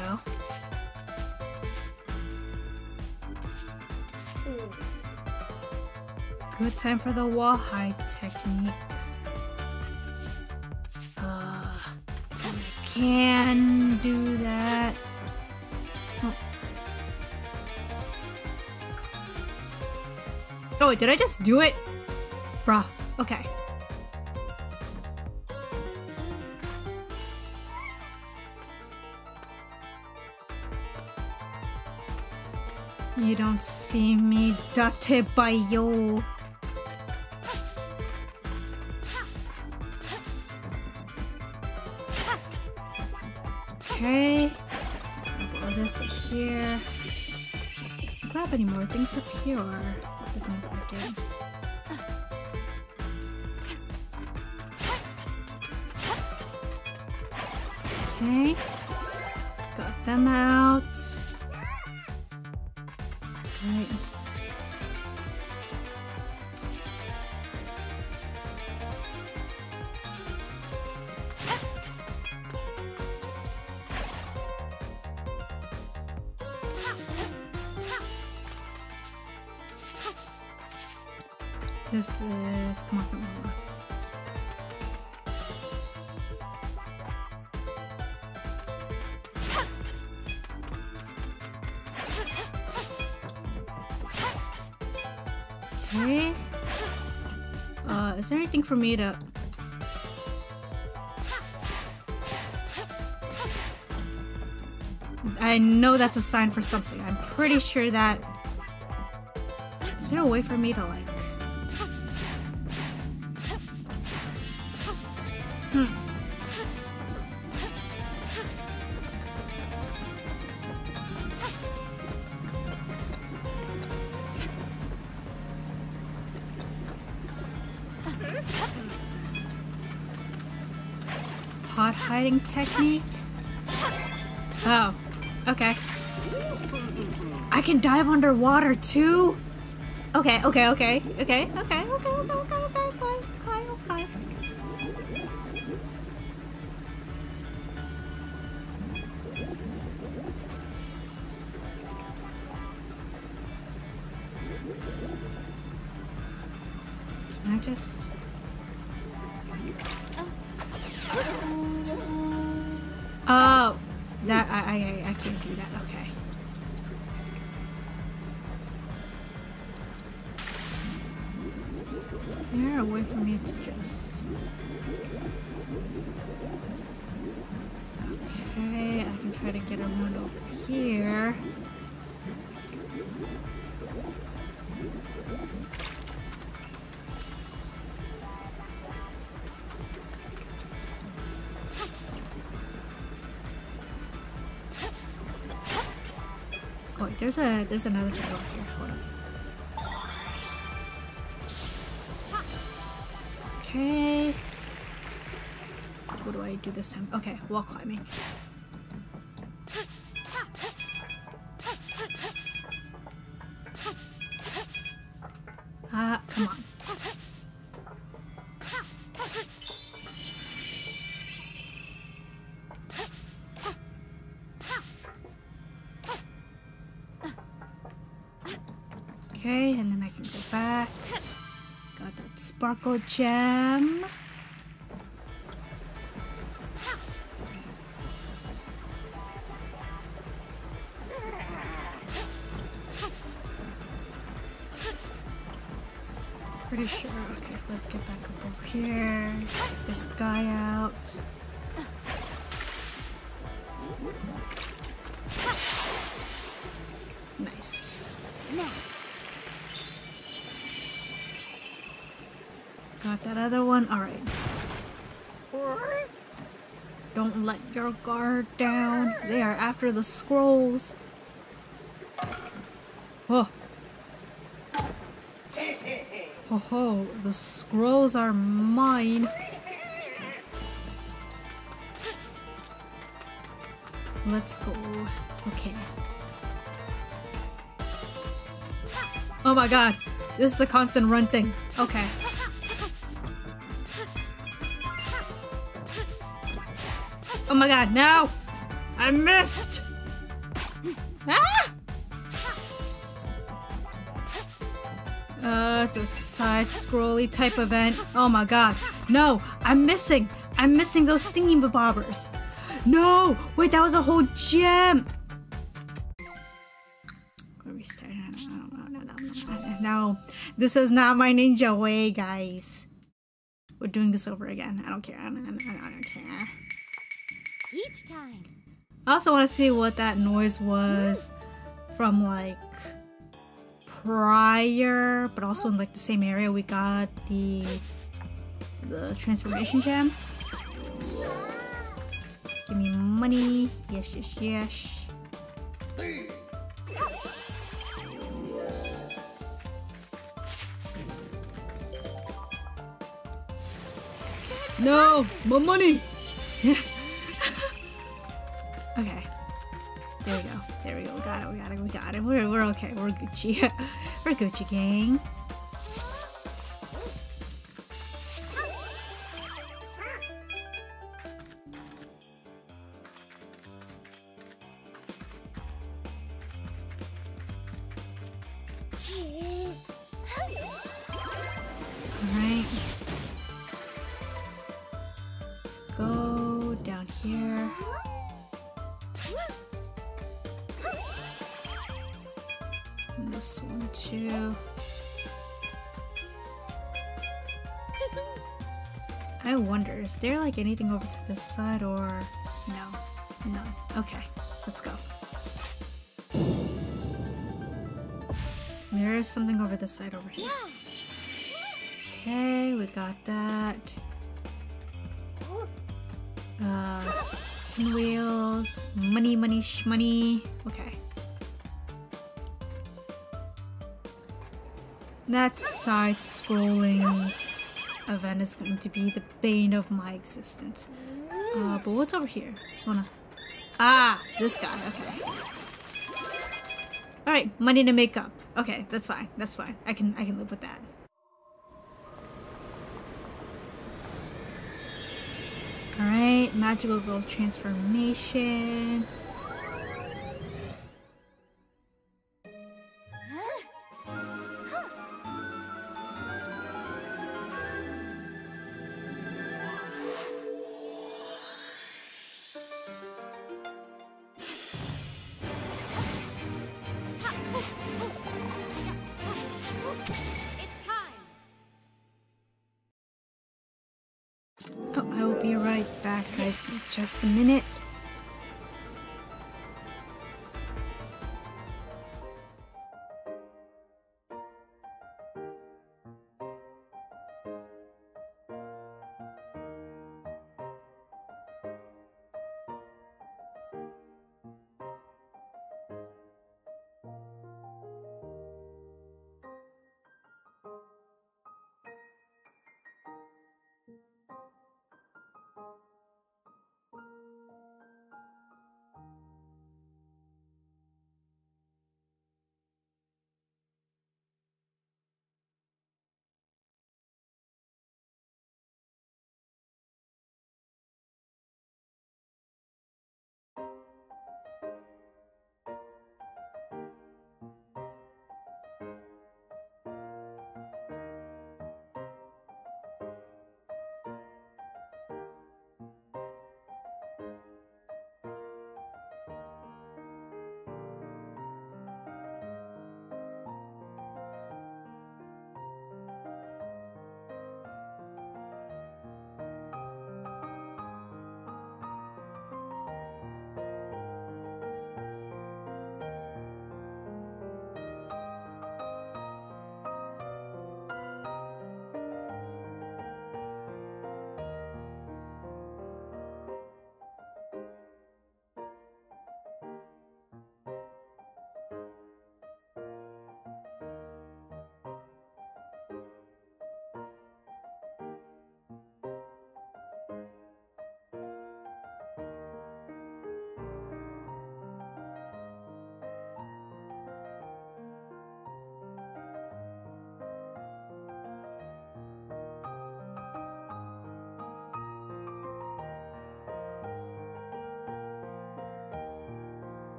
go. Good time for the wall hide technique. I can do that. Oh. Oh, wait, did I just do it? Bruh, okay. You don't see me, Datebayo. Okay, blow this up here. Grab any more things up here, or doesn't look like it. Okay, got them out. Right. This is... come on. Okay. Is there anything for me to... I know that's a sign for something. I'm pretty sure that... Is there a way for me to, like... pot hiding technique? Oh, okay. I can dive underwater too? Okay. just... Oh, that I can't do that. Okay. Is there a way for me to just... Okay, I can try to get around over here. Oh, wait, there's another thing over here. Hold on. Okay. What do I do this time? Okay, wall climbing. Ah, come on. Okay, and then I can go back. Got that sparkle gem. Pretty sure. Okay, let's get back up over here. Take this guy out. Nice. Got that other one. All right. Don't let your guard down. They are after the scrolls. Oh. Ho ho, the scrolls are mine. Let's go. Okay. Oh my god, this is a constant run thing. Okay. Oh my god, no! I missed! Ah! It's a side-scrolly type event. Oh my god. No! I'm missing! I'm missing those thingy-bobbers! No! Wait, that was a whole gem! Where are we starting? No. This is not my ninja way, guys. We're doing this over again. I don't care. I don't care. Peach time. I also want to see what that noise was from, like... prior, but also in like the same area we got the transformation gem. Give me money. Yes, yes, yes. No, more money. Okay. There we go. There we go. We got it. We got it. We got it. We're okay. We're Gucci. We're Gucci gang. All right. Let's go down here. This one too. I wonder, is there like anything over to this side or no? No. Okay, let's go. There is something over this side over here. Okay, we got that. Pinwheels, money, money, shmoney. Okay. That side-scrolling event is going to be the bane of my existence. But what's over here? Just wanna... Ah! This guy, okay. Alright, money to make up. Okay, that's fine, that's fine. I can live with that. Alright, magical girl transformation. back, guys, in just a minute.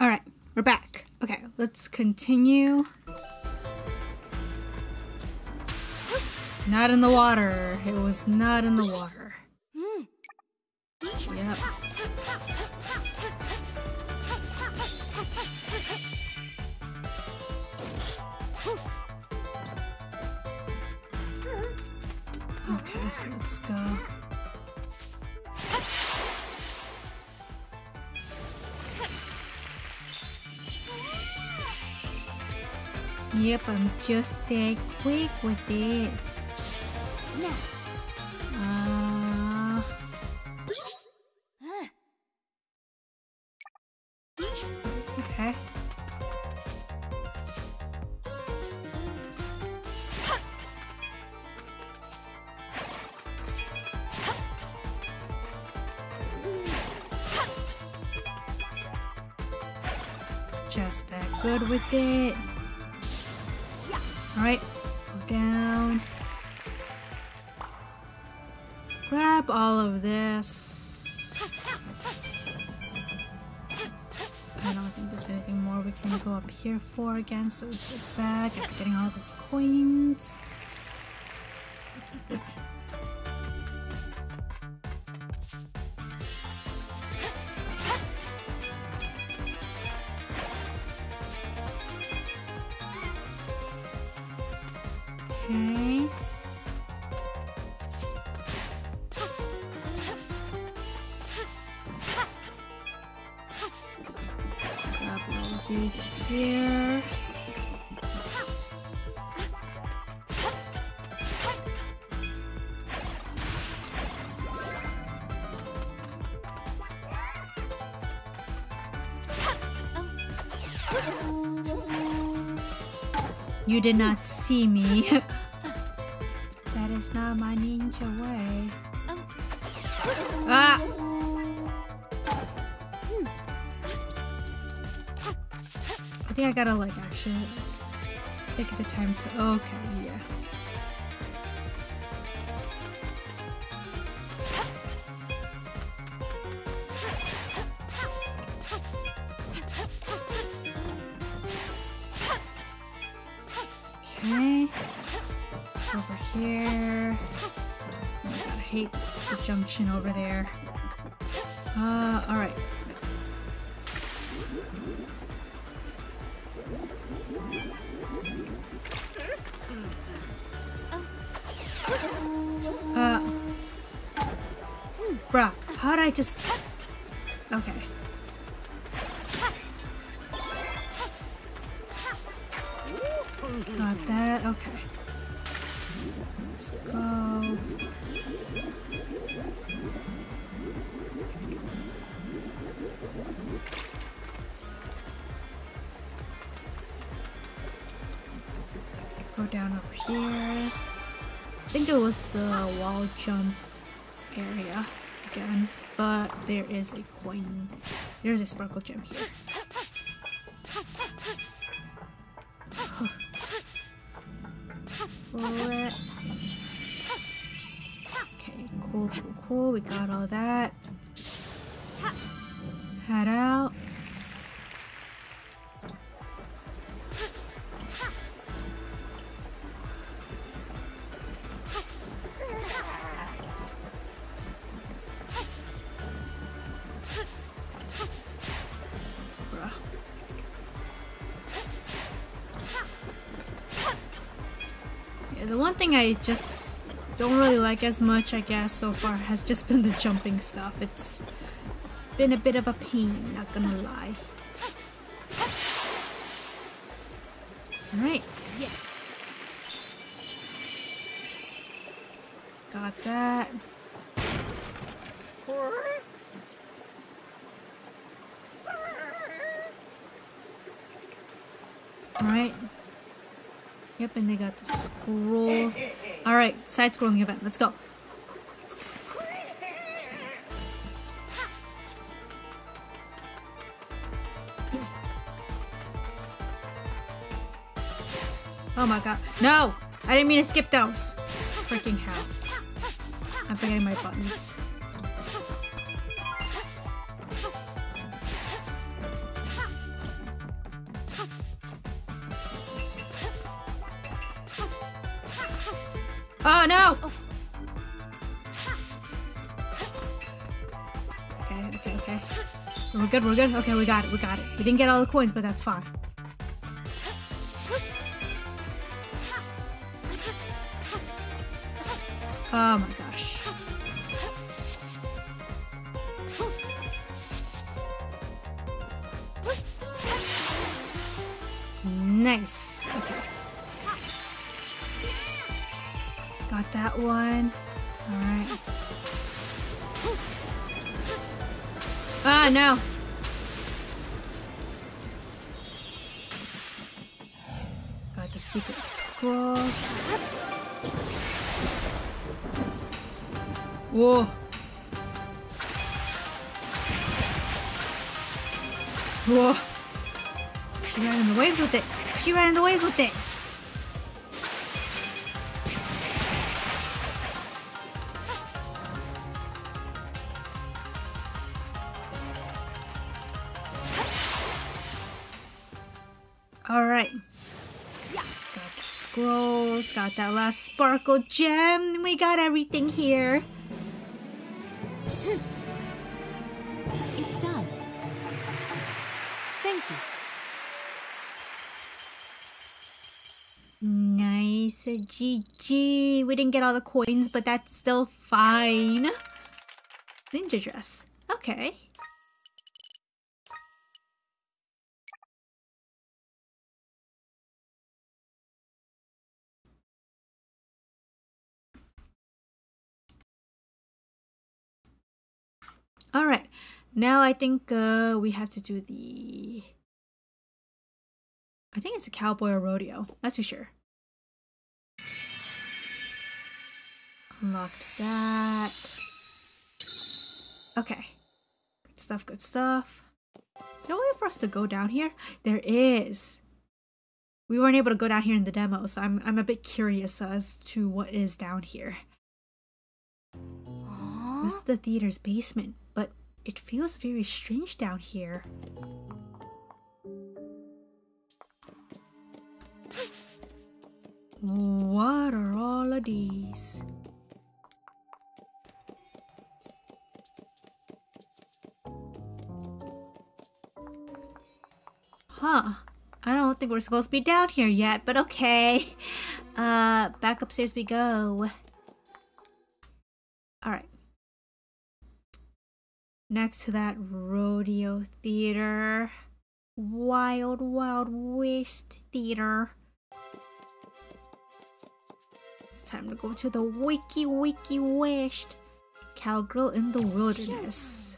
Alright, we're back. Okay, let's continue. Not in the water. It was not in the water. Yep. Okay, let's go. Yep, I'm just that quick with it. Yeah. Okay. Just that good with it. Alright, go down. Grab all of this. I don't think there's anything more we can go up here for again, so let's get back after getting all those coins. You did not see me. That is not my ninja way. Ah! I think I gotta like actually take the time to. Okay, yeah. Over here. hate the junction over there. Alright. Bruh, how'd I just... Okay. Got that, okay. Let's go... Go down over here. I think it was the wall jump area again, but there is a coin. There's a sparkle gem here. Bullet. Okay, cool, cool, cool. We got all that. Head out. Thing I just don't really like as much, I guess, so far has just been the jumping stuff. It's been a bit of a pain, not gonna lie. Alright. Yes. Got that. Alright. Yep, and they got the scroll. Alright, side-scrolling event. Let's go. Oh my god. No! I didn't mean to skip those. Freaking hell. I'm forgetting my buttons. Oh no! Okay, okay, okay. We're good, we're good. Okay, we got it, we got it. We didn't get all the coins, but that's fine. Oh my gosh. Nice. Okay. Got that one. Alright. Ah, no! Got the secret scroll. Whoa! Whoa! She ran in the waves with it! She ran in the waves with it! Alright. Got the scrolls, got that last sparkle gem. We got everything here. It's done. Thank you. Nice. GG. We didn't get all the coins, but that's still fine. Ninja dress. Okay. Alright, now I think we have to do the... I think it's a cowboy or rodeo. Not too sure. Unlocked that. Okay. Good stuff, good stuff. Is there a way for us to go down here? There is. We weren't able to go down here in the demo, so I'm a bit curious as to what is down here. This is the theater's basement, but it feels very strange down here. What are all of these? Huh. I don't think we're supposed to be down here yet, but okay. Back upstairs we go. Alright. Next to that rodeo theater. Wild, Wild West Theater. It's time to go to the Wiki Wiki West. Cowgirl in the Wilderness.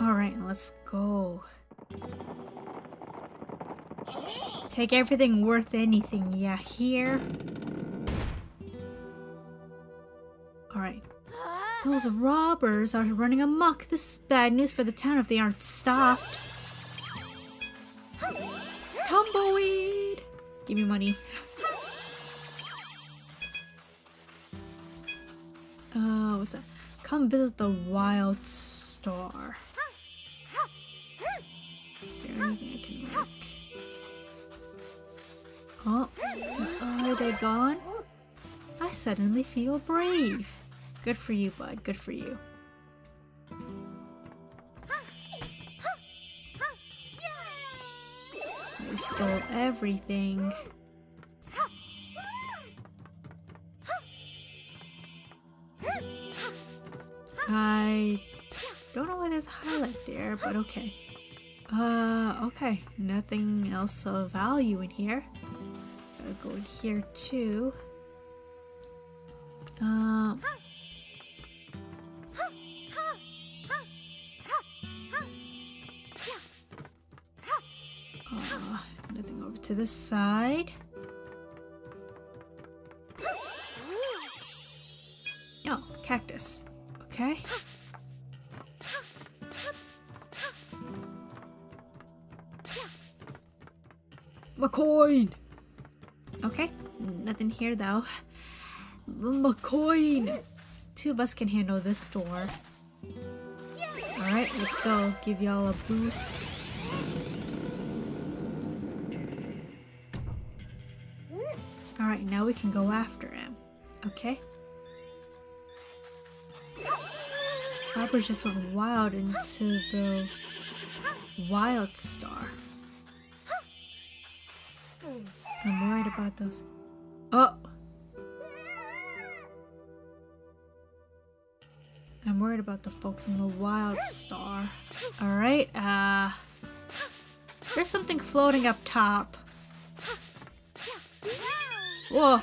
Alright, let's go. Take everything worth anything, yeah, here. Alright. Those robbers are running amok. This is bad news for the town if they aren't stopped. Tumbleweed! Give me money. Oh, what's that? Come visit the wild star. Is there anything I can make? Oh, are they gone? I suddenly feel brave. Good for you, bud. Good for you. They stole everything. I don't know why there's a highlight there, but okay. Okay. Nothing else of value in here. Gotta go in here too. Nothing over to this side. Oh, cactus. Okay. My coin! Okay, nothing here though. My coin! Two of us can handle this door. Alright, let's go. Give y'all a boost. Alright, now we can go after him. Okay. Robbers just went wild into the wild star. I'm worried about those. Oh! I'm worried about the folks in the wild star. Alright, there's something floating up top. Whoa!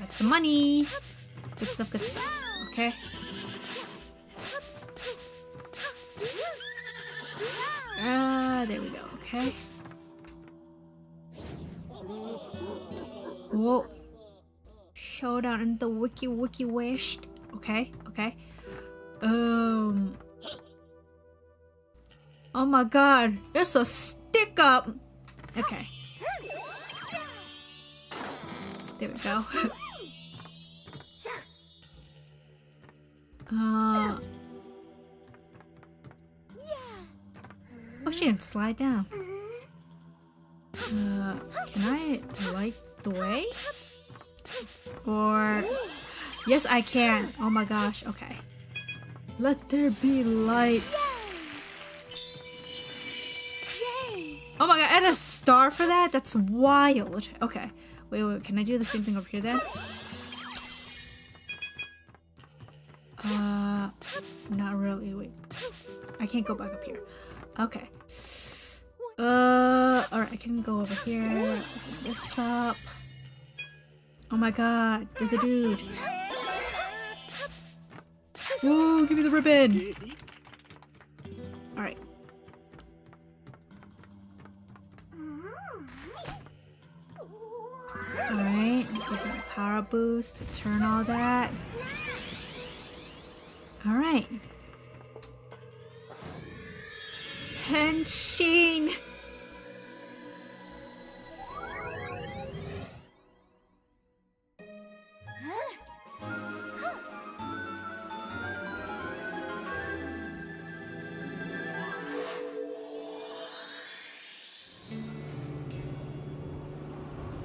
Got some money. Good stuff, good stuff. Okay. There we go. Okay. Whoa. Showdown in the Wiki Wiki West. Okay, okay. Oh my god, you're so stick up! Okay. There we go. Oh, she didn't slide down. Can I light the way? Or... Yes, I can! Oh my gosh, okay. Let there be light! Oh my god, I had a star for that? That's wild. Okay. Wait, wait, can I do the same thing over here then? Not really, wait. I can't go back up here. Okay. Alright, I can go over here. Open this up. Oh my god, there's a dude. Woo, give me the ribbon! Alright. Alright, give me the power aura boost, turn all that. Alright. Henshin!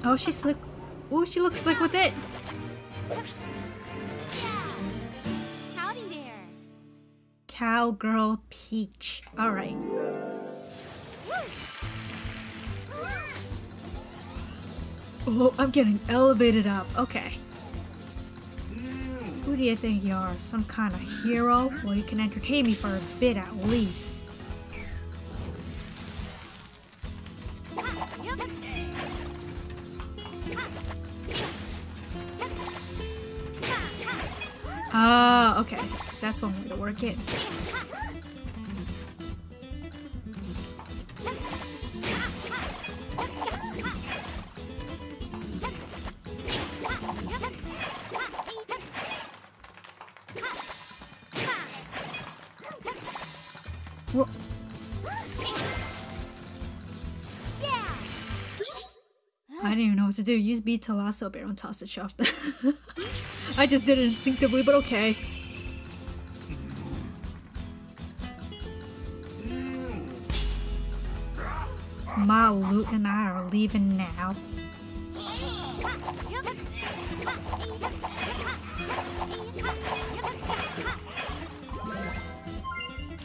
Oh, she's slick. Oh, she looks slick with it. Howdy there. Cowgirl Peach. All right. Oh, I'm getting elevated up. Okay. Who do you think you are? Some kind of hero? Well, you can entertain me for a bit at least. Okay. That's one way to work it. Whoa. I didn't even know what to do. Use B to lasso a bear and toss it off the... I just did it instinctively, but okay. Ma, Loot, and I are leaving now.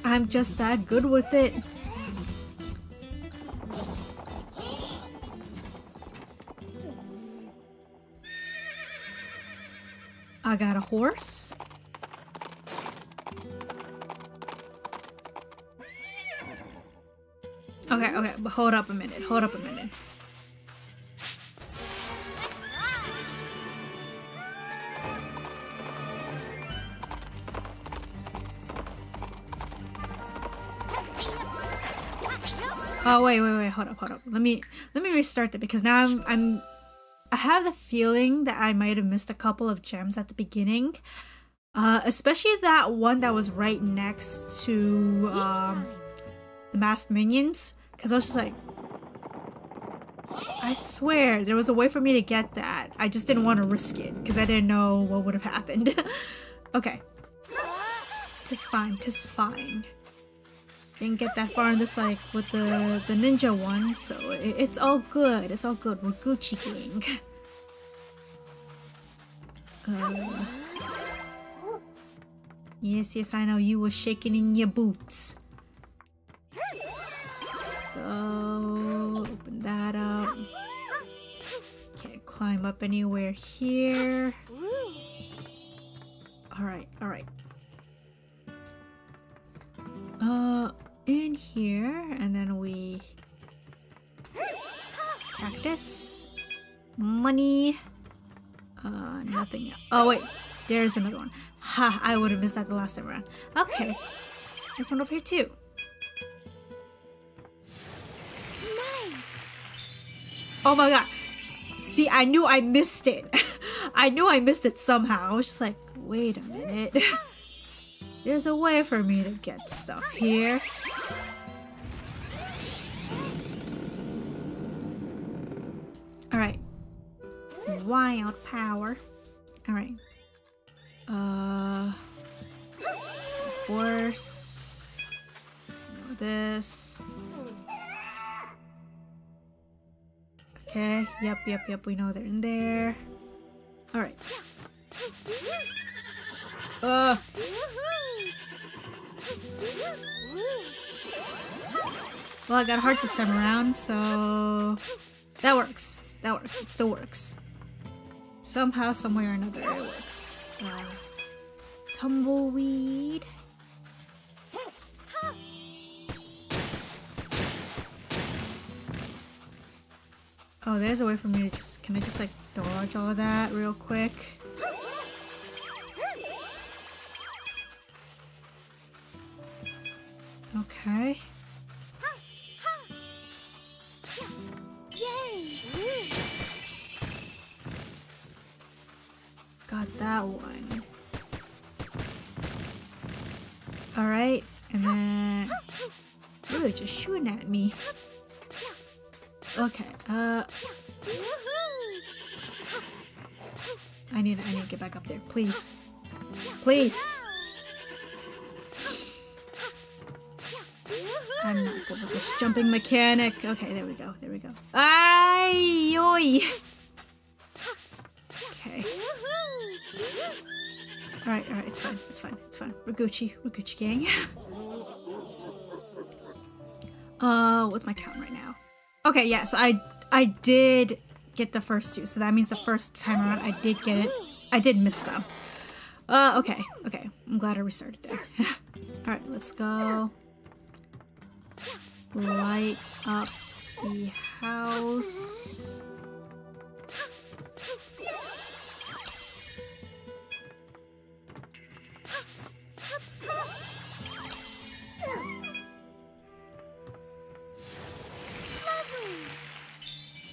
I'm just that good with it. I got a horse. Okay, okay, but hold up a minute, hold up a minute. Oh, wait, hold up. Let me restart that, because now I have the feeling that I might have missed a couple of gems at the beginning, especially that one that was right next to the masked minions, because I was just like, I swear there was a way for me to get that. I just didn't want to risk it because I didn't know what would have happened. Okay, 'tis fine, 'tis fine. Didn't get that far in this, like, with the ninja one, so it's all good. It's all good. We're Gucci Gang. Yes, I know you were shaking in your boots. Let's go. Open that up. Can't climb up anywhere here. Alright. In here, and then we... Cactus. Money. Nothing else. Oh, wait. There's another one. Ha! I would have missed that the last time around. Okay. There's one over here, too. Nice. Oh my god. See, I knew I missed it. I knew I missed it somehow. I was just like, wait a minute. There's a way for me to get stuff here. Alright. Wild power. Alright. Horse. This. Okay. Yep. We know they're in there. Alright. Well, I got a heart this time around, so... That works. That works. It still works. Somehow, somewhere or another, it works. Tumbleweed... Oh, there's a way for me to just... Can I just, like, dodge all that real quick? Okay. that one. Alright, and then... Ooh, they're just shooting at me. Okay, I need to get back up there, please. Please! I'm not good with this jumping mechanic. Okay, there we go, there we go. Ay, yoy! Okay. Alright, it's fine, it's fine, it's fine. We're Gucci gang. What's my count right now? Okay, yeah, so I did get the first two, so that means the first time around I did get it. I did miss them. Okay. I'm glad I restarted there. Alright, let's go. Light up the house.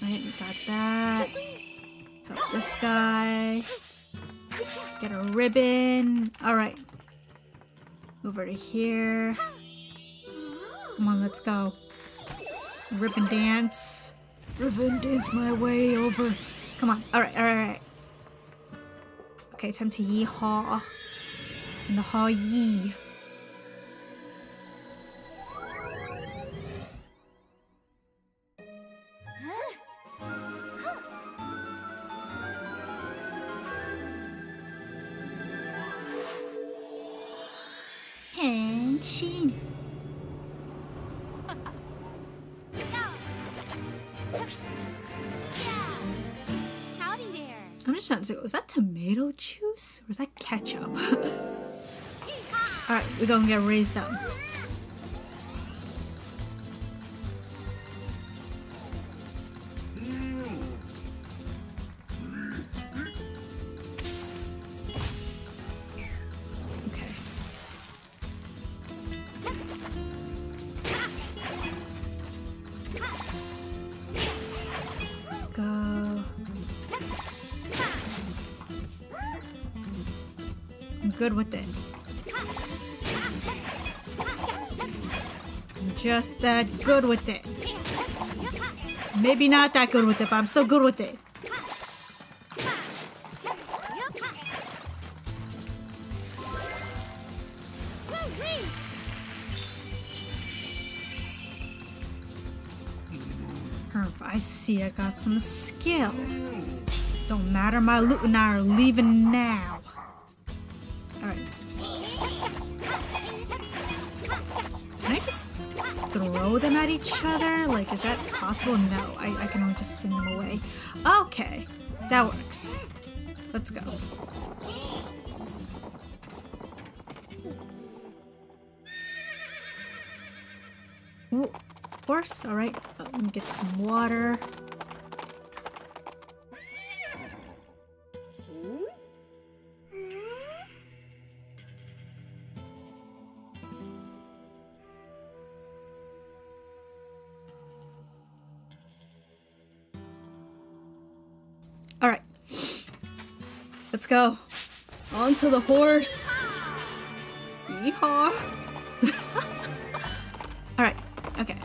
Alright, we got that. Help this guy. Get a ribbon. Alright. Over to here. Come on, let's go. Ribbon dance. Ribbon dance my way over. Come on. Alright. Okay, time to yee-haw. And the haw-yee. Was that tomato juice? Or was that ketchup? Alright, we're gonna get raised up. Good with it. I'm just that good with it. Maybe not that good with it, but I'm still good with it. I see I got some skill. Don't matter, my loot and I are leaving now. Throw them at each other? Like, is that possible? No, I can only just swing them away. Okay, that works. Let's go. Ooh, horse, alright. Let me get some water. Let's go. On to the horse. Yeehaw. Alright. Okay.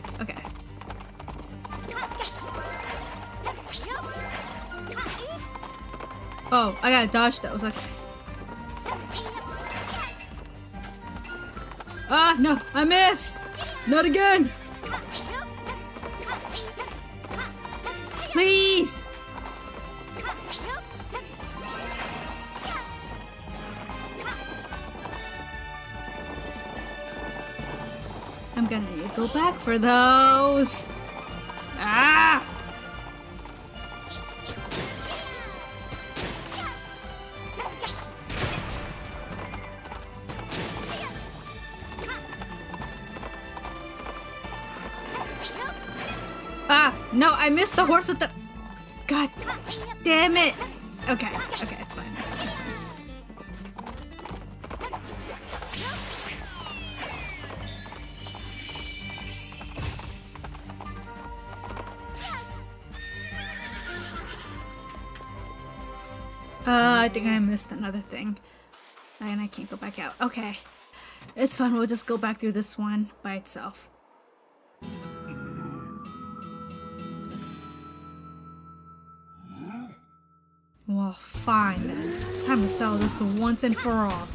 Oh, I gotta dodge those. Okay. Ah, no. I missed. Not again. Please. I'm gonna need to go back for those. Ah! Ah! No, I missed the horse with the... God damn it! Okay, it's fine. I think I missed another thing. And I can't go back out. Okay. It's fine, we'll just go back through this one by itself. Well, fine then. Time to settle this once and for all.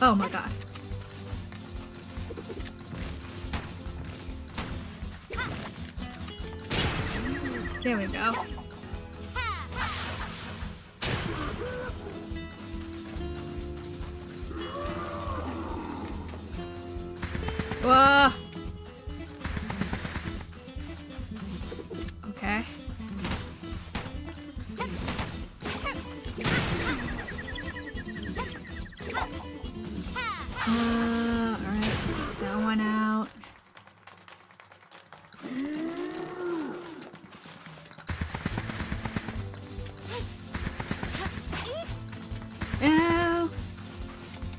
Oh my god. There we go. Whoa! Okay. Alright, get that one out. Ew!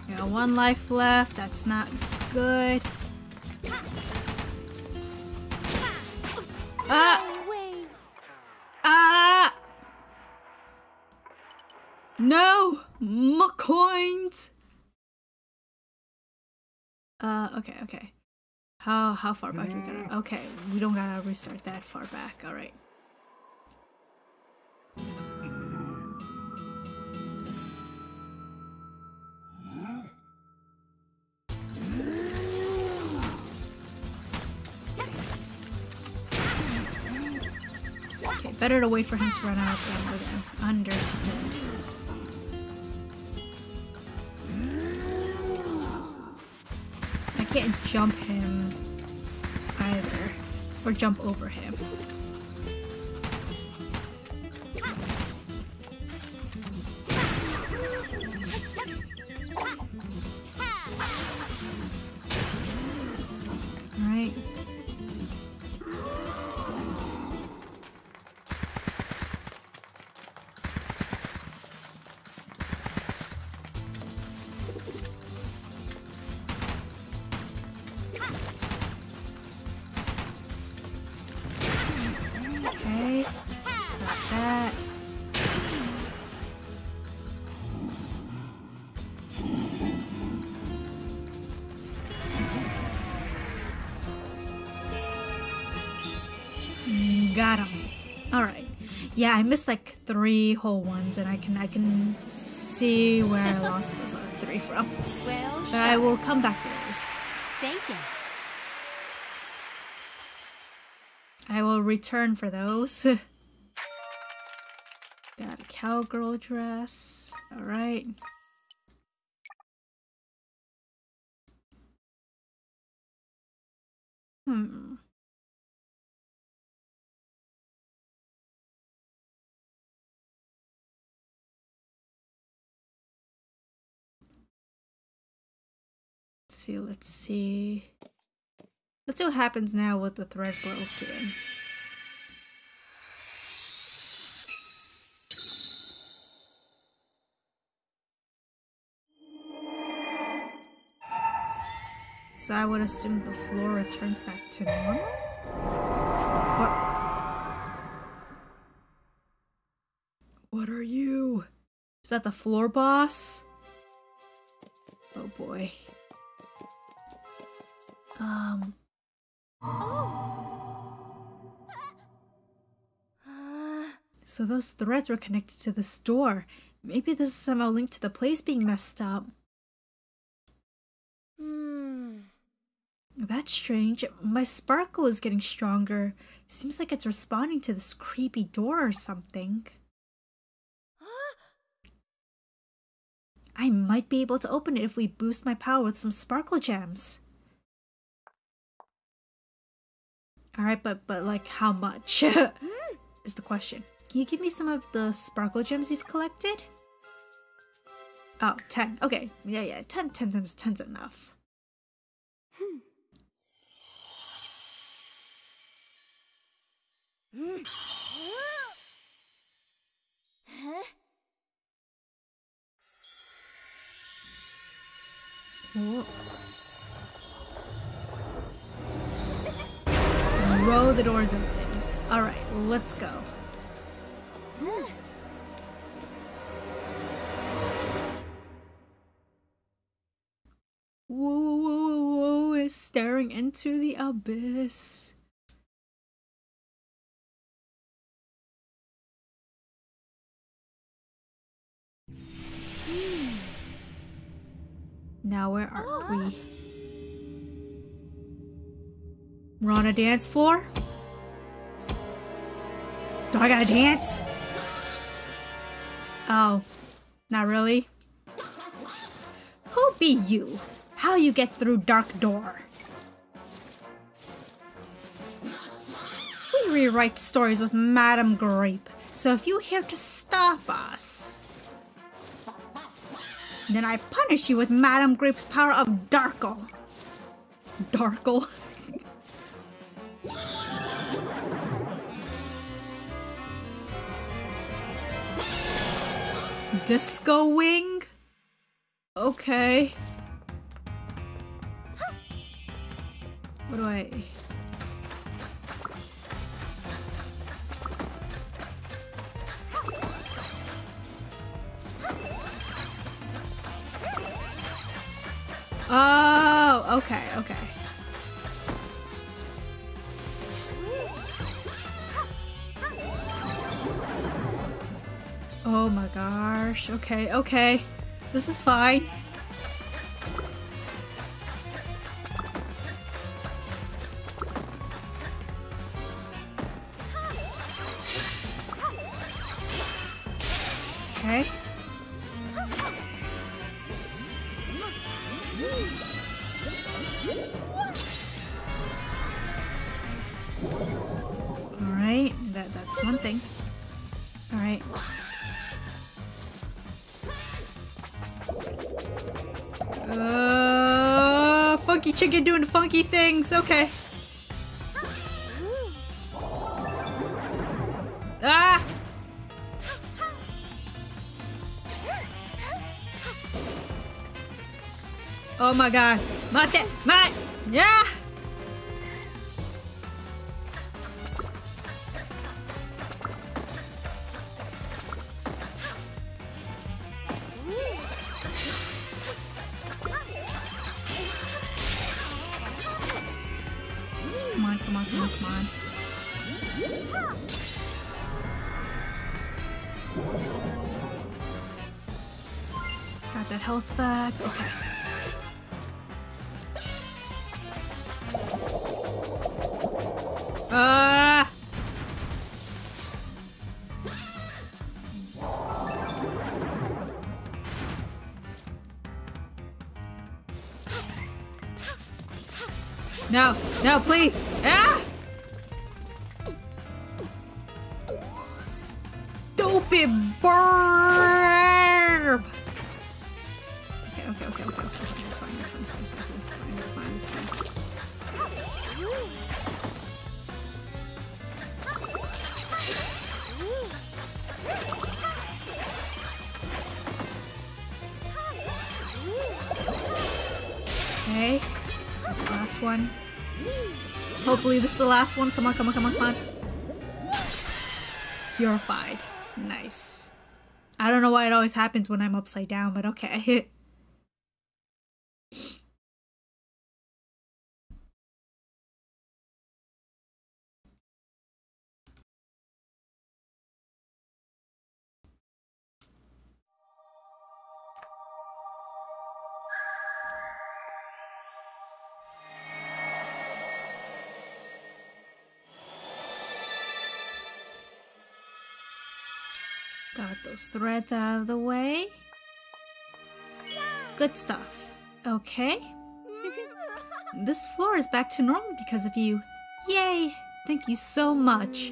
You got one life left, that's not good. No! My coins! Okay, okay. How far back do we gotta... Okay, we don't gotta restart that far back, alright. Okay, better to wait for him to run out of ammo then. Understood. Can't jump him either, or jump over him. All right. Got him. Alright. Yeah, I missed like 3 whole ones and I can see where I lost those other 3 from. Well, but I will come back to those. Thank you. I will return for those. Got a cowgirl dress. Alright. Let's see. Let's see what happens now with the thread broken. So I would assume the floor returns back to normal? What are you? Is that the floor boss? Oh boy. So those threads were connected to this door. Maybe this is somehow linked to the place being messed up. That's strange. My sparkle is getting stronger. Seems like it's responding to this creepy door or something. I might be able to open it if we boost my power with some sparkle gems. Alright, but like how much is the question. Can you give me some of the sparkle gems you've collected? Oh, 10. Okay, yeah. 10's enough. Whoa. Row the doors open. Alright, let's go. Woo woo woo is staring into the abyss. Now where are we? We're on a dance floor? Do I gotta dance? Oh, not really. Who be you? How you get through dark door? We rewrite stories with Madame Grape, so if you're here to stop us, then I punish you with Madame Grape's power of Darkle. Darkle? Disco Wing? Okay. What do I... Oh, okay, okay. Oh my gosh, okay, okay. This is fine. Okay. Alright, that's one thing. Alright. Funky chicken doing funky things, okay. Ah! Oh my god. Mate! Mate! Yeah! Come on, come on, come on, come on. Got that health back. Okay. No, no, please. Ah! Stupid burp. Okay, okay, okay, okay, okay. That's fine, that's fine, that's fine, that's fine, that's fine, that's fine. Okay, the last one. Hopefully this is the last one. Come on, come on, come on, come on. Purified. Nice. I don't know why it always happens when I'm upside down, but okay. Got those threads out of the way. Good stuff. Okay. This floor is back to normal because of you. Yay! Thank you so much.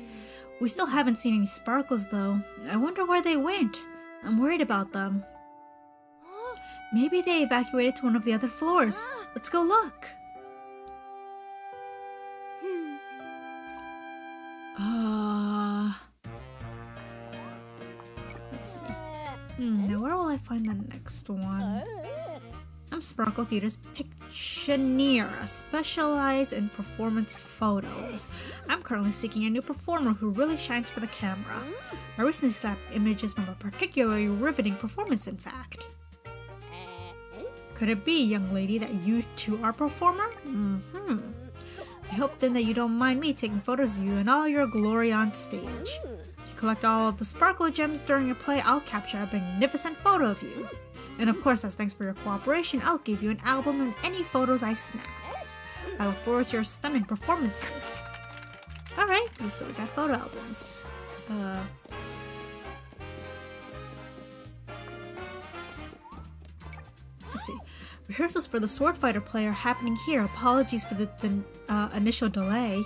We still haven't seen any sparkles though. I wonder where they went. I'm worried about them. Maybe they evacuated to one of the other floors. Let's go look. Now where will I find the next one? I'm Sparkle Theater's Pictioneer, specialized in performance photos. I'm currently seeking a new performer who really shines for the camera. I recently snapped images from a particularly riveting performance, in fact. Could it be, young lady, that you too are a performer? I hope then that you don't mind me taking photos of you in all your glory on stage. To collect all of the sparkle gems during your play, I'll capture a magnificent photo of you. And of course, as thanks for your cooperation, I'll give you an album and any photos I snap. I look forward to your stunning performances. Alright, so we got photo albums. Let's see. Rehearsals for the sword fighter play are happening here. Apologies for the initial delay.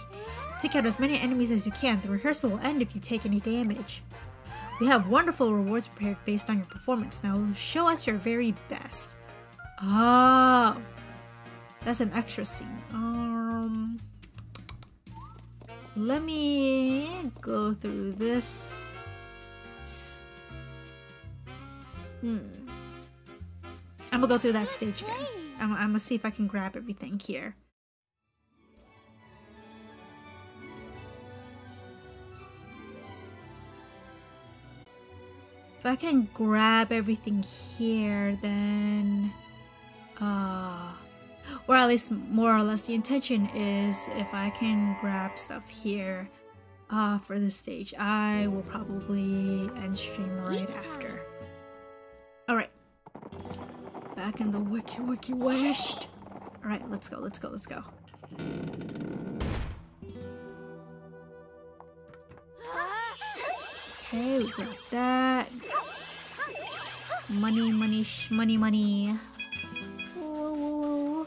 Take out as many enemies as you can. The rehearsal will end if you take any damage. We have wonderful rewards prepared based on your performance. Now show us your very best. Oh, that's an extra scene. Let me go through this. I'm gonna go through that stage again. I'm gonna see if I can grab everything here. If I can grab everything here, then... or at least more or less the intention is if I can grab stuff here for this stage, I will probably end stream right after. Alright. Back in the wiki west. Alright, let's go. Okay, we got that. Money. Whoa.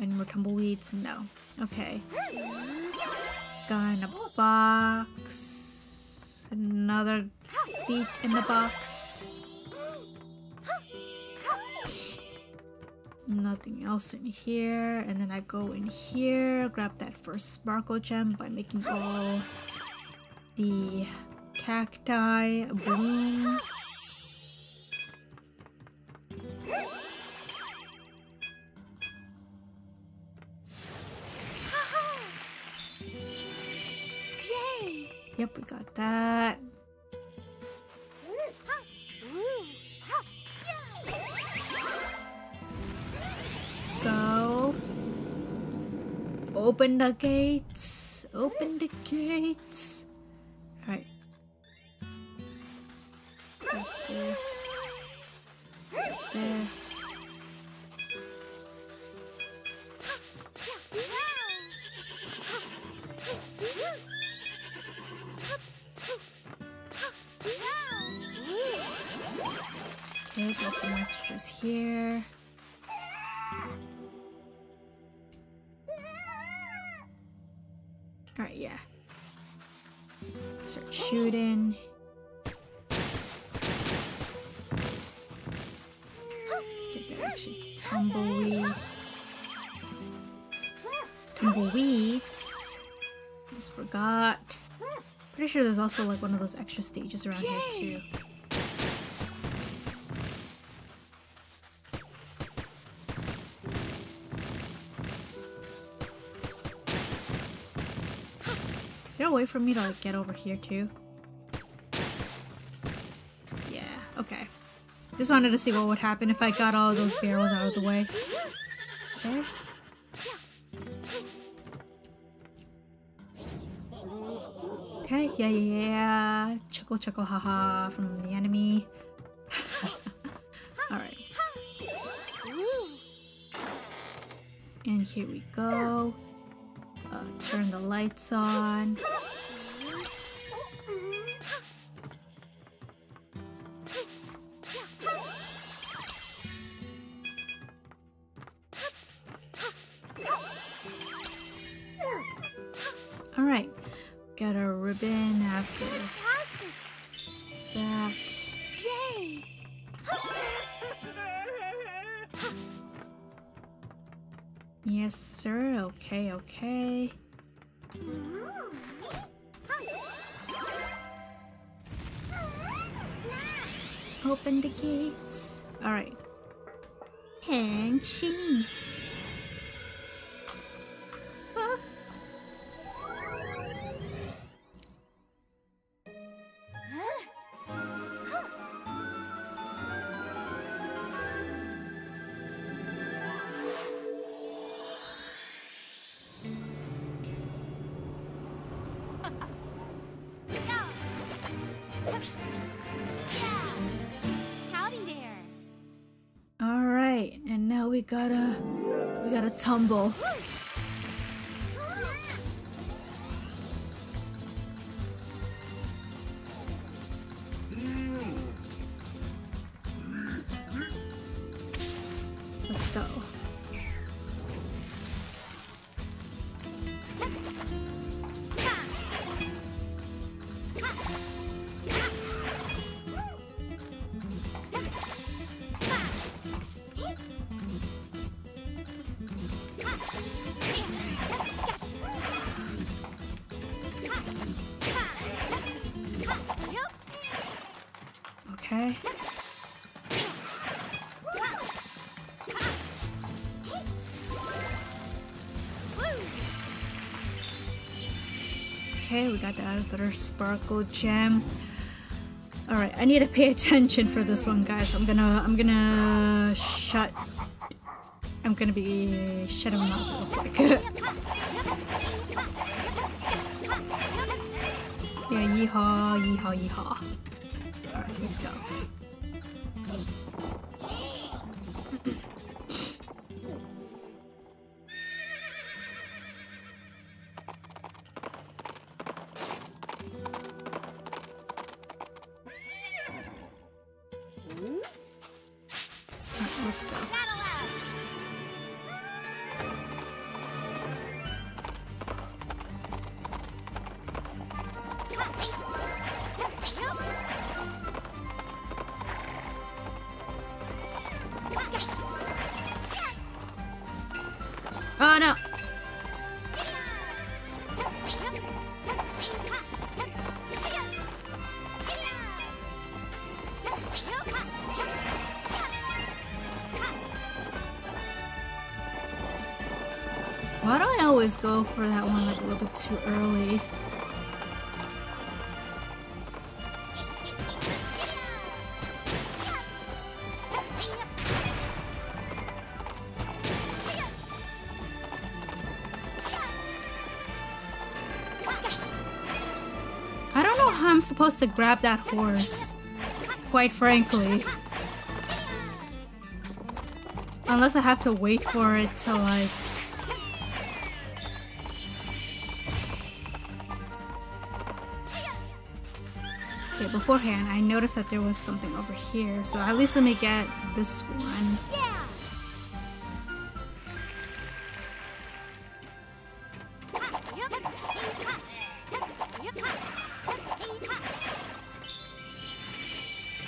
Any more tumbleweeds? No. Okay. Gun in a box. Another beat in the box. Nothing else in here, and then I go in here, grab that first sparkle gem by making all the cacti bloom. Yep, we got that. Go. Open the gates. Open the gates. Alright. This. Okay, got some extras here. Alright, yeah. Start shooting. Get that extra tumbleweed. Tumbleweeds. Almost forgot. Pretty sure there's also like one of those extra stages around here too. Is there a way for me to like get over here too? Yeah, okay. Just wanted to see what would happen if I got all of those barrels out of the way. Okay. Okay, yeah. Chuckle, haha from the enemy. Alright. And here we go. Turn the lights on. All right, got a ribbon after that. Yes, sir. Okay. Open the gates. Alright. Henshin. Huh? we gotta tumble. Let's go. Okay. Okay, we got the other sparkle gem. All right, I need to pay attention for this one, guys. I'm gonna shut him out real quick. Yeah, yeehaw, yeehaw, yeehaw. All right, let's go. Let's go. Oh no! Why do I always go for that one like a little bit too early? I don't know how I'm supposed to grab that horse, quite frankly. Unless I have to wait for it till like... Okay, beforehand, I noticed that there was something over here, so at least let me get this one.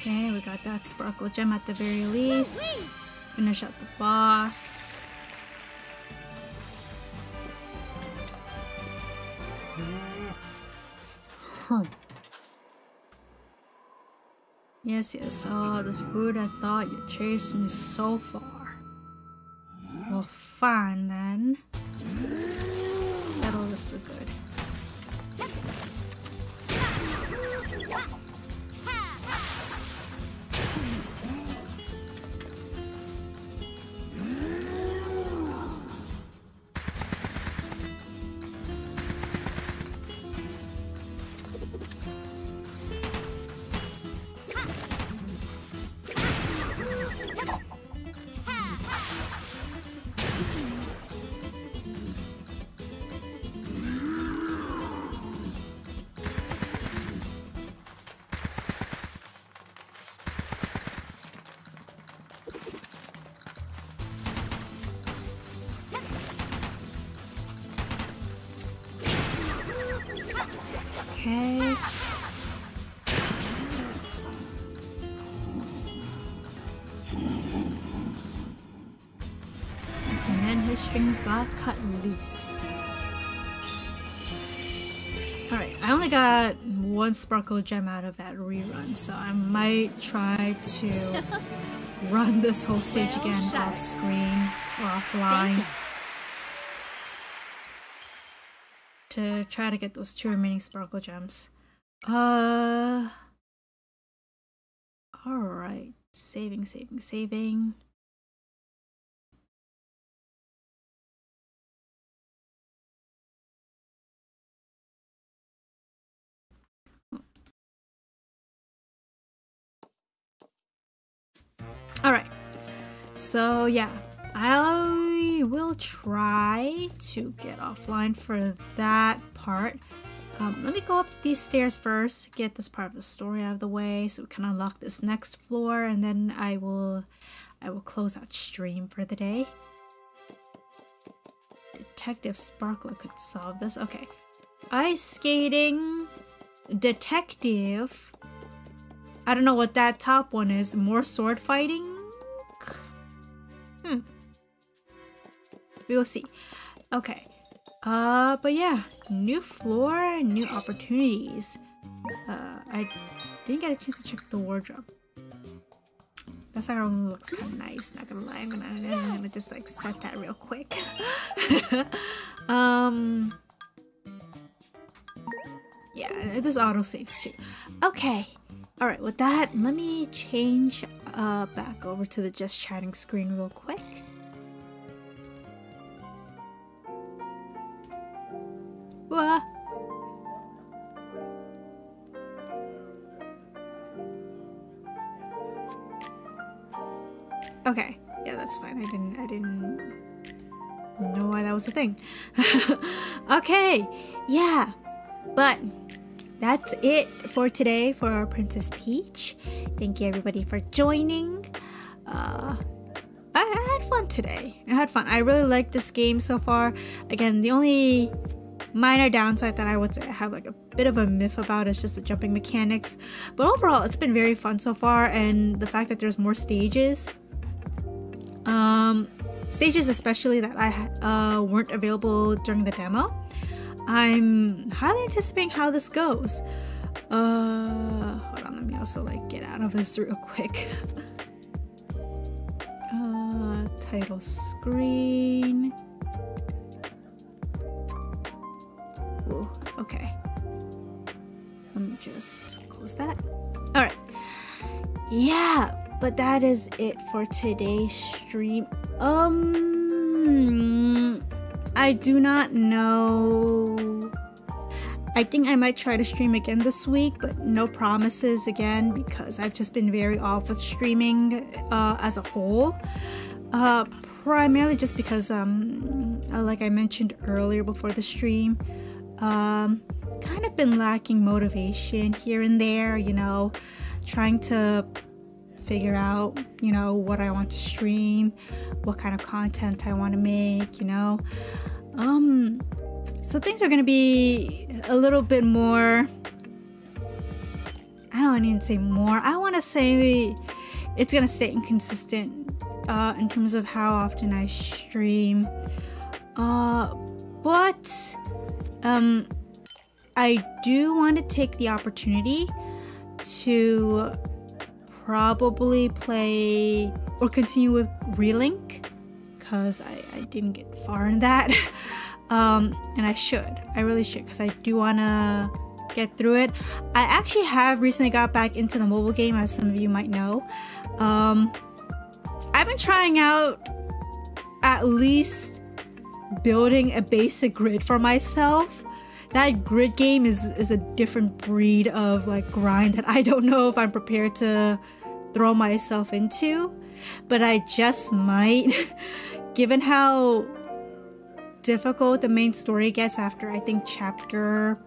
Okay, we got that sparkle gem at the very least. Finish up the boss. Huh. Yes, yes, oh, the food, I thought you chased me so far. Well, fine then. Settle this for good. Okay. And then his strings got cut loose. Alright, I only got one sparkle gem out of that rerun, so I might try to run this whole stage again off screen or offline. To try to get those two remaining sparkle gems. Alright. Saving. Alright. So yeah. I will try to get offline for that part. Let me go up these stairs first, get this part of the story out of the way so we can unlock this next floor, and then I will close out stream for the day. Detective Sparkler could solve this. Okay. Ice skating, detective. I don't know what that top one is. More sword fighting? We will see. Okay. But yeah, new floor, new opportunities. I didn't get a chance to check the wardrobe. That sarong looks kind of nice, not gonna lie. I'm gonna just like set that real quick. Yeah, this auto saves too. Okay. Alright, with that, let me change back over to the just chatting screen real quick. Whoa. Okay, yeah, that's fine. I didn't know why that was a thing. Okay, yeah, but that's it for today for our Princess Peach. Thank you everybody for joining. I had fun today. I had fun. I really like this game so far. Again, the only minor downside that I would say I have like a bit of a myth about is just the jumping mechanics. But overall, it's been very fun so far, and the fact that there's more stages. Stages especially that I weren't available during the demo. I'm highly anticipating how this goes. Hold on, let me also like get out of this real quick. Title screen. Ooh, okay. Let me just close that. Alright. Yeah. But that is it for today's stream. I do not know. I think I might try to stream again this week, but no promises again because I've just been very off with streaming as a whole. Primarily just because, like I mentioned earlier before the stream, kind of been lacking motivation here and there, you know, trying to figure out, you know, what I want to stream, what kind of content I want to make, you know. So things are going to be a little bit more, I don't even say more, I want to say it's going to stay inconsistent in terms of how often I stream. But I do want to take the opportunity to probably play or continue with Relink because I didn't get far in that. And I really should because I do want to get through it. I actually have recently got back into the mobile game, as some of you might know. I've been trying out at least building a basic grid for myself. That grid game is a different breed of like grind that I don't know if I'm prepared to throw myself into, but I just might. Given how difficult the main story gets after I think chapter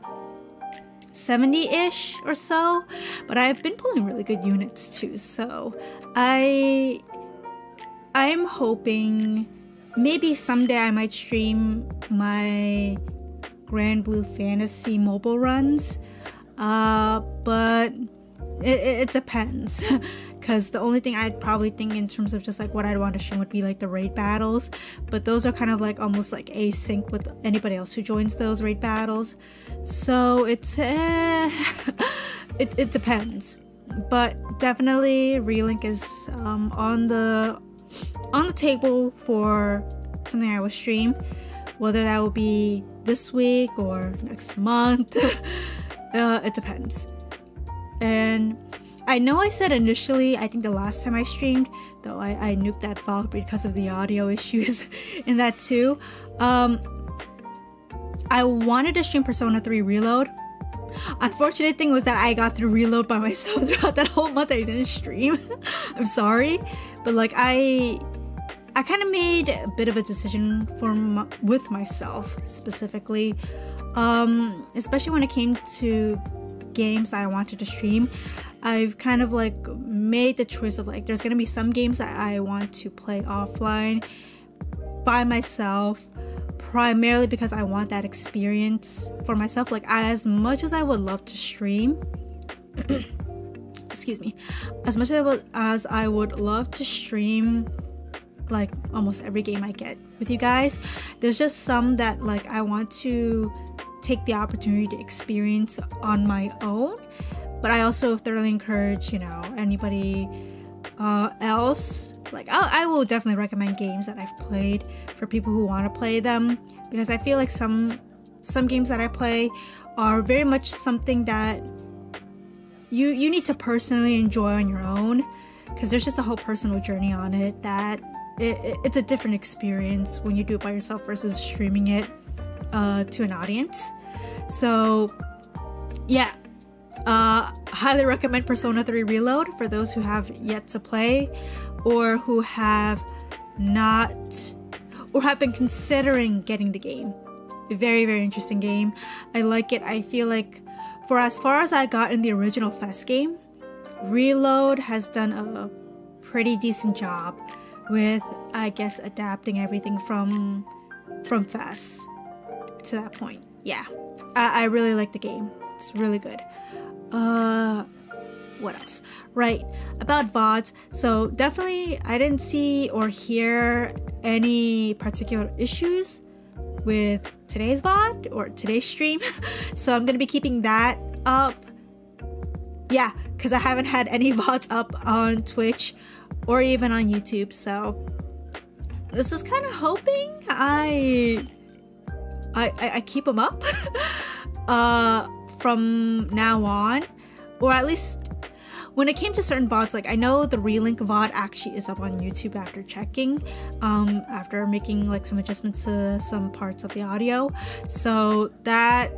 70-ish or so, but I've been pulling really good units too, so I'm hoping maybe someday I might stream my Granblue Fantasy mobile runs, but it depends because the only thing I'd probably think in terms of just like what I'd want to stream would be like the raid battles, but those are kind of like almost like async with anybody else who joins those raid battles, so it's it depends. But definitely Relink is on the table for something I will stream, whether that will be this week or next month. It depends. And I know I said initially, I think the last time I streamed, though I nuked that vlog because of the audio issues in that too. I wanted to stream Persona 3 Reload. Unfortunate thing was that I got through Reload by myself throughout that whole month I didn't stream. I'm sorry, but like I I kind of made a bit of a decision with myself specifically, especially when it came to games I wanted to stream. I've kind of like made the choice of like there's gonna be some games that I want to play offline by myself, primarily because I want that experience for myself. Like as much as I would love to stream, excuse me, as much as I would love to stream like almost every game I get with you guys, there's just some that like I want to take the opportunity to experience on my own. But I also thoroughly encourage, you know, anybody else, like I will definitely recommend games that I've played for people who want to play them, because I feel like some games that I play are very much something that you need to personally enjoy on your own, because there's just a whole personal journey on it that it's a different experience when you do it by yourself versus streaming it to an audience. So yeah, highly recommend Persona 3 Reload for those who have yet to play, or who have not, or have been considering getting the game. A very, very interesting game. I like it. I feel like for as far as I got in the original Fest game, Reload has done a pretty decent job with, I guess, adapting everything from Fest to that point. Yeah, I really like the game. It's really good. What else? Right, about VODs. So definitely I didn't see or hear any particular issues with today's VOD or today's stream. So I'm gonna be keeping that up. Yeah, because I haven't had any VODs up on Twitch or even on YouTube. So this is kind of hoping I keep them up from now on, or at least when it came to certain VODs. Like I know the Relink VOD actually is up on YouTube after checking, after making like some adjustments to some parts of the audio, so that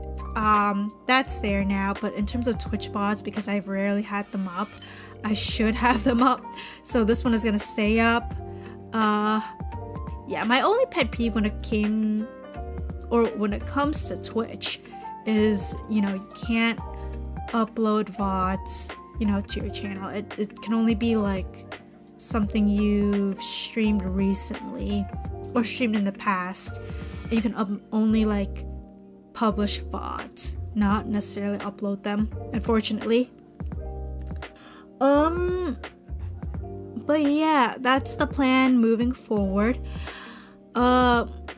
that's there now. But in terms of Twitch VODs, because I've rarely had them up, I should have them up, so this one is gonna stay up. Yeah, my only pet peeve when it comes to Twitch is, you know, you can't upload VODs, you know, to your channel. It can only be like something you've streamed recently or streamed in the past, and you can only like publish VODs, not necessarily upload them, unfortunately. But yeah, that's the plan moving forward.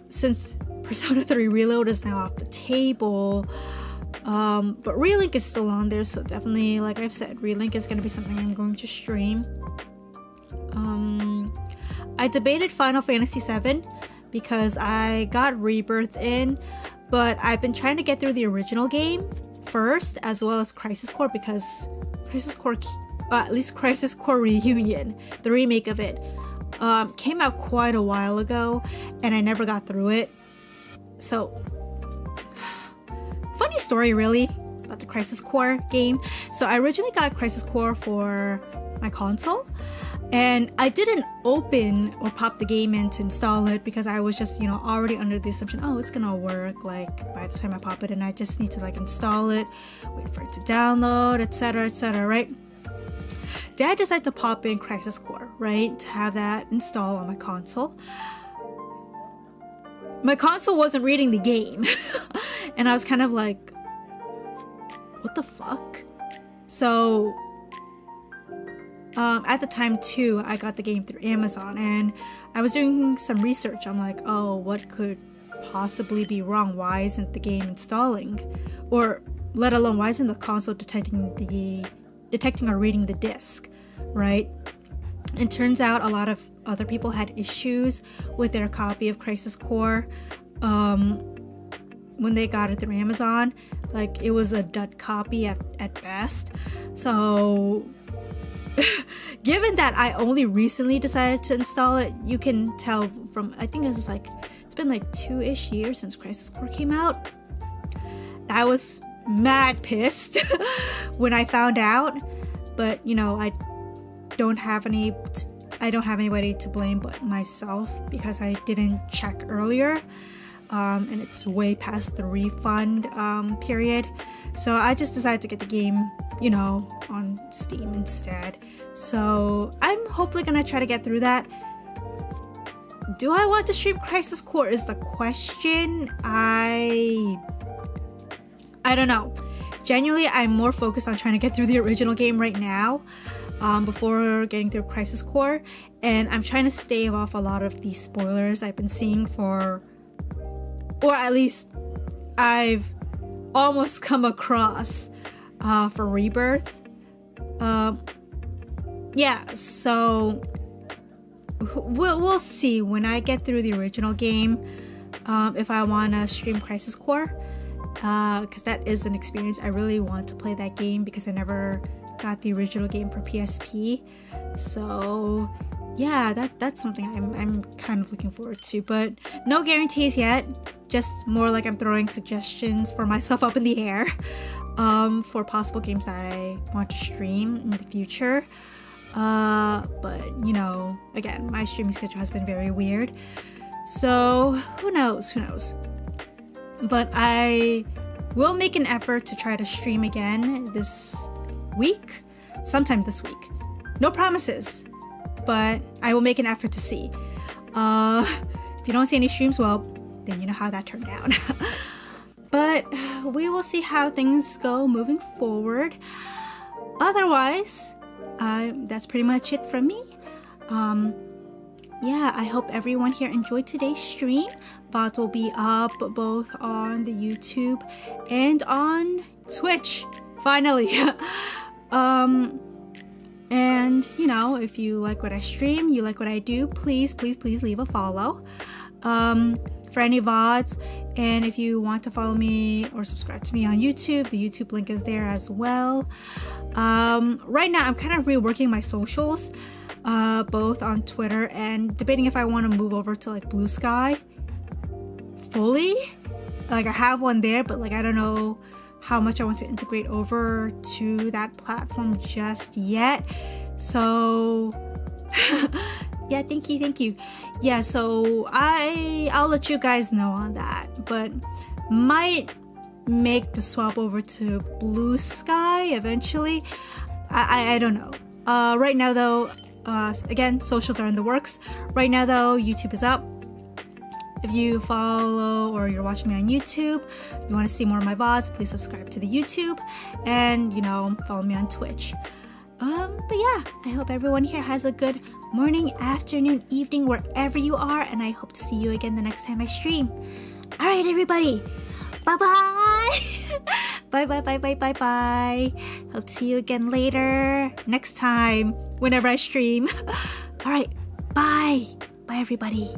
Since Persona 3 Reload is now off the table, but Relink is still on there, so definitely, like I've said, Relink is going to be something I'm going to stream. I debated Final Fantasy VII because I got Rebirth in, but I've been trying to get through the original game first, as well as Crisis Core, because Crisis Core, at least Crisis Core Reunion, the remake of it, came out quite a while ago, and I never got through it. So, funny story really about the Crisis Core game. So I originally got Crisis Core for my console, and I didn't open or pop the game in to install it because I was just, you know, already under the assumption, oh, it's gonna work like by the time I pop it in. I just need to like install it, wait for it to download, etc, etc, right? Then I decided to pop in Crisis Core, right, to have that install on my console. My console wasn't reading the game, and I was kind of like, what the fuck? So, at the time too, I got the game through Amazon, and I was doing some research. I'm like, oh, what could possibly be wrong? Why isn't the game installing? Or let alone, why isn't the console detecting or reading the disc, right? It turns out a lot of other people had issues with their copy of Crisis Core when they got it through Amazon. Like it was a dud copy at best. So given that I only recently decided to install it, you can tell from, I think it was like, it's been like 2-ish years since Crisis Core came out. I was mad pissed when I found out, but you know, I don't have any I don't have anybody to blame but myself because I didn't check earlier, and it's way past the refund period. So I just decided to get the game, you know, on Steam instead. So I'm hopefully gonna try to get through that. Do I want to stream Crisis Core is the question. I don't know. Genuinely, I'm more focused on trying to get through the original game right now, before getting through Crisis Core, and I'm trying to stave off a lot of the spoilers I've been seeing for, or at least I've almost come across for Rebirth. Yeah, so we'll see when I get through the original game if I want to stream Crisis Core. Because that is an experience. I really want to play that game because I never got the original game for PSP. So yeah, that's something I'm kind of looking forward to, but no guarantees yet. Just more like I'm throwing suggestions for myself up in the air for possible games I want to stream in the future. But you know, again, my streaming schedule has been very weird. So who knows, who knows? But I will make an effort to try to stream again this week, sometime this week. No promises, but I will make an effort to see. If you don't see any streams, well, then you know how that turned out. But we will see how things go moving forward. Otherwise, that's pretty much it from me. Yeah, I hope everyone here enjoyed today's stream. VODs will be up both on the YouTube and on Twitch, finally. And you know, if you like what I stream, you like what I do, please, please, please leave a follow for any VODs. And if you want to follow me or subscribe to me on YouTube, the YouTube link is there as well. Right now, I'm kind of reworking my socials. Both on Twitter and debating if I want to move over to like Blue Sky fully. Like I have one there, but like I don't know how much I want to integrate over to that platform just yet. So yeah, thank you, thank you. Yeah, so I'll let you guys know on that, but might make the swap over to Blue Sky eventually. I don't know. Right now though, again, socials are in the works. Right now though, YouTube is up. If you follow or you're watching me on YouTube, you want to see more of my VODs, please subscribe to the YouTube and, you know, follow me on Twitch. But yeah, I hope everyone here has a good morning, afternoon, evening, wherever you are, and I hope to see you again the next time I stream. Alright everybody, bye-bye! Bye bye bye bye bye bye. Hope to see you again later. Next time, whenever I stream. All right. Bye. Bye everybody.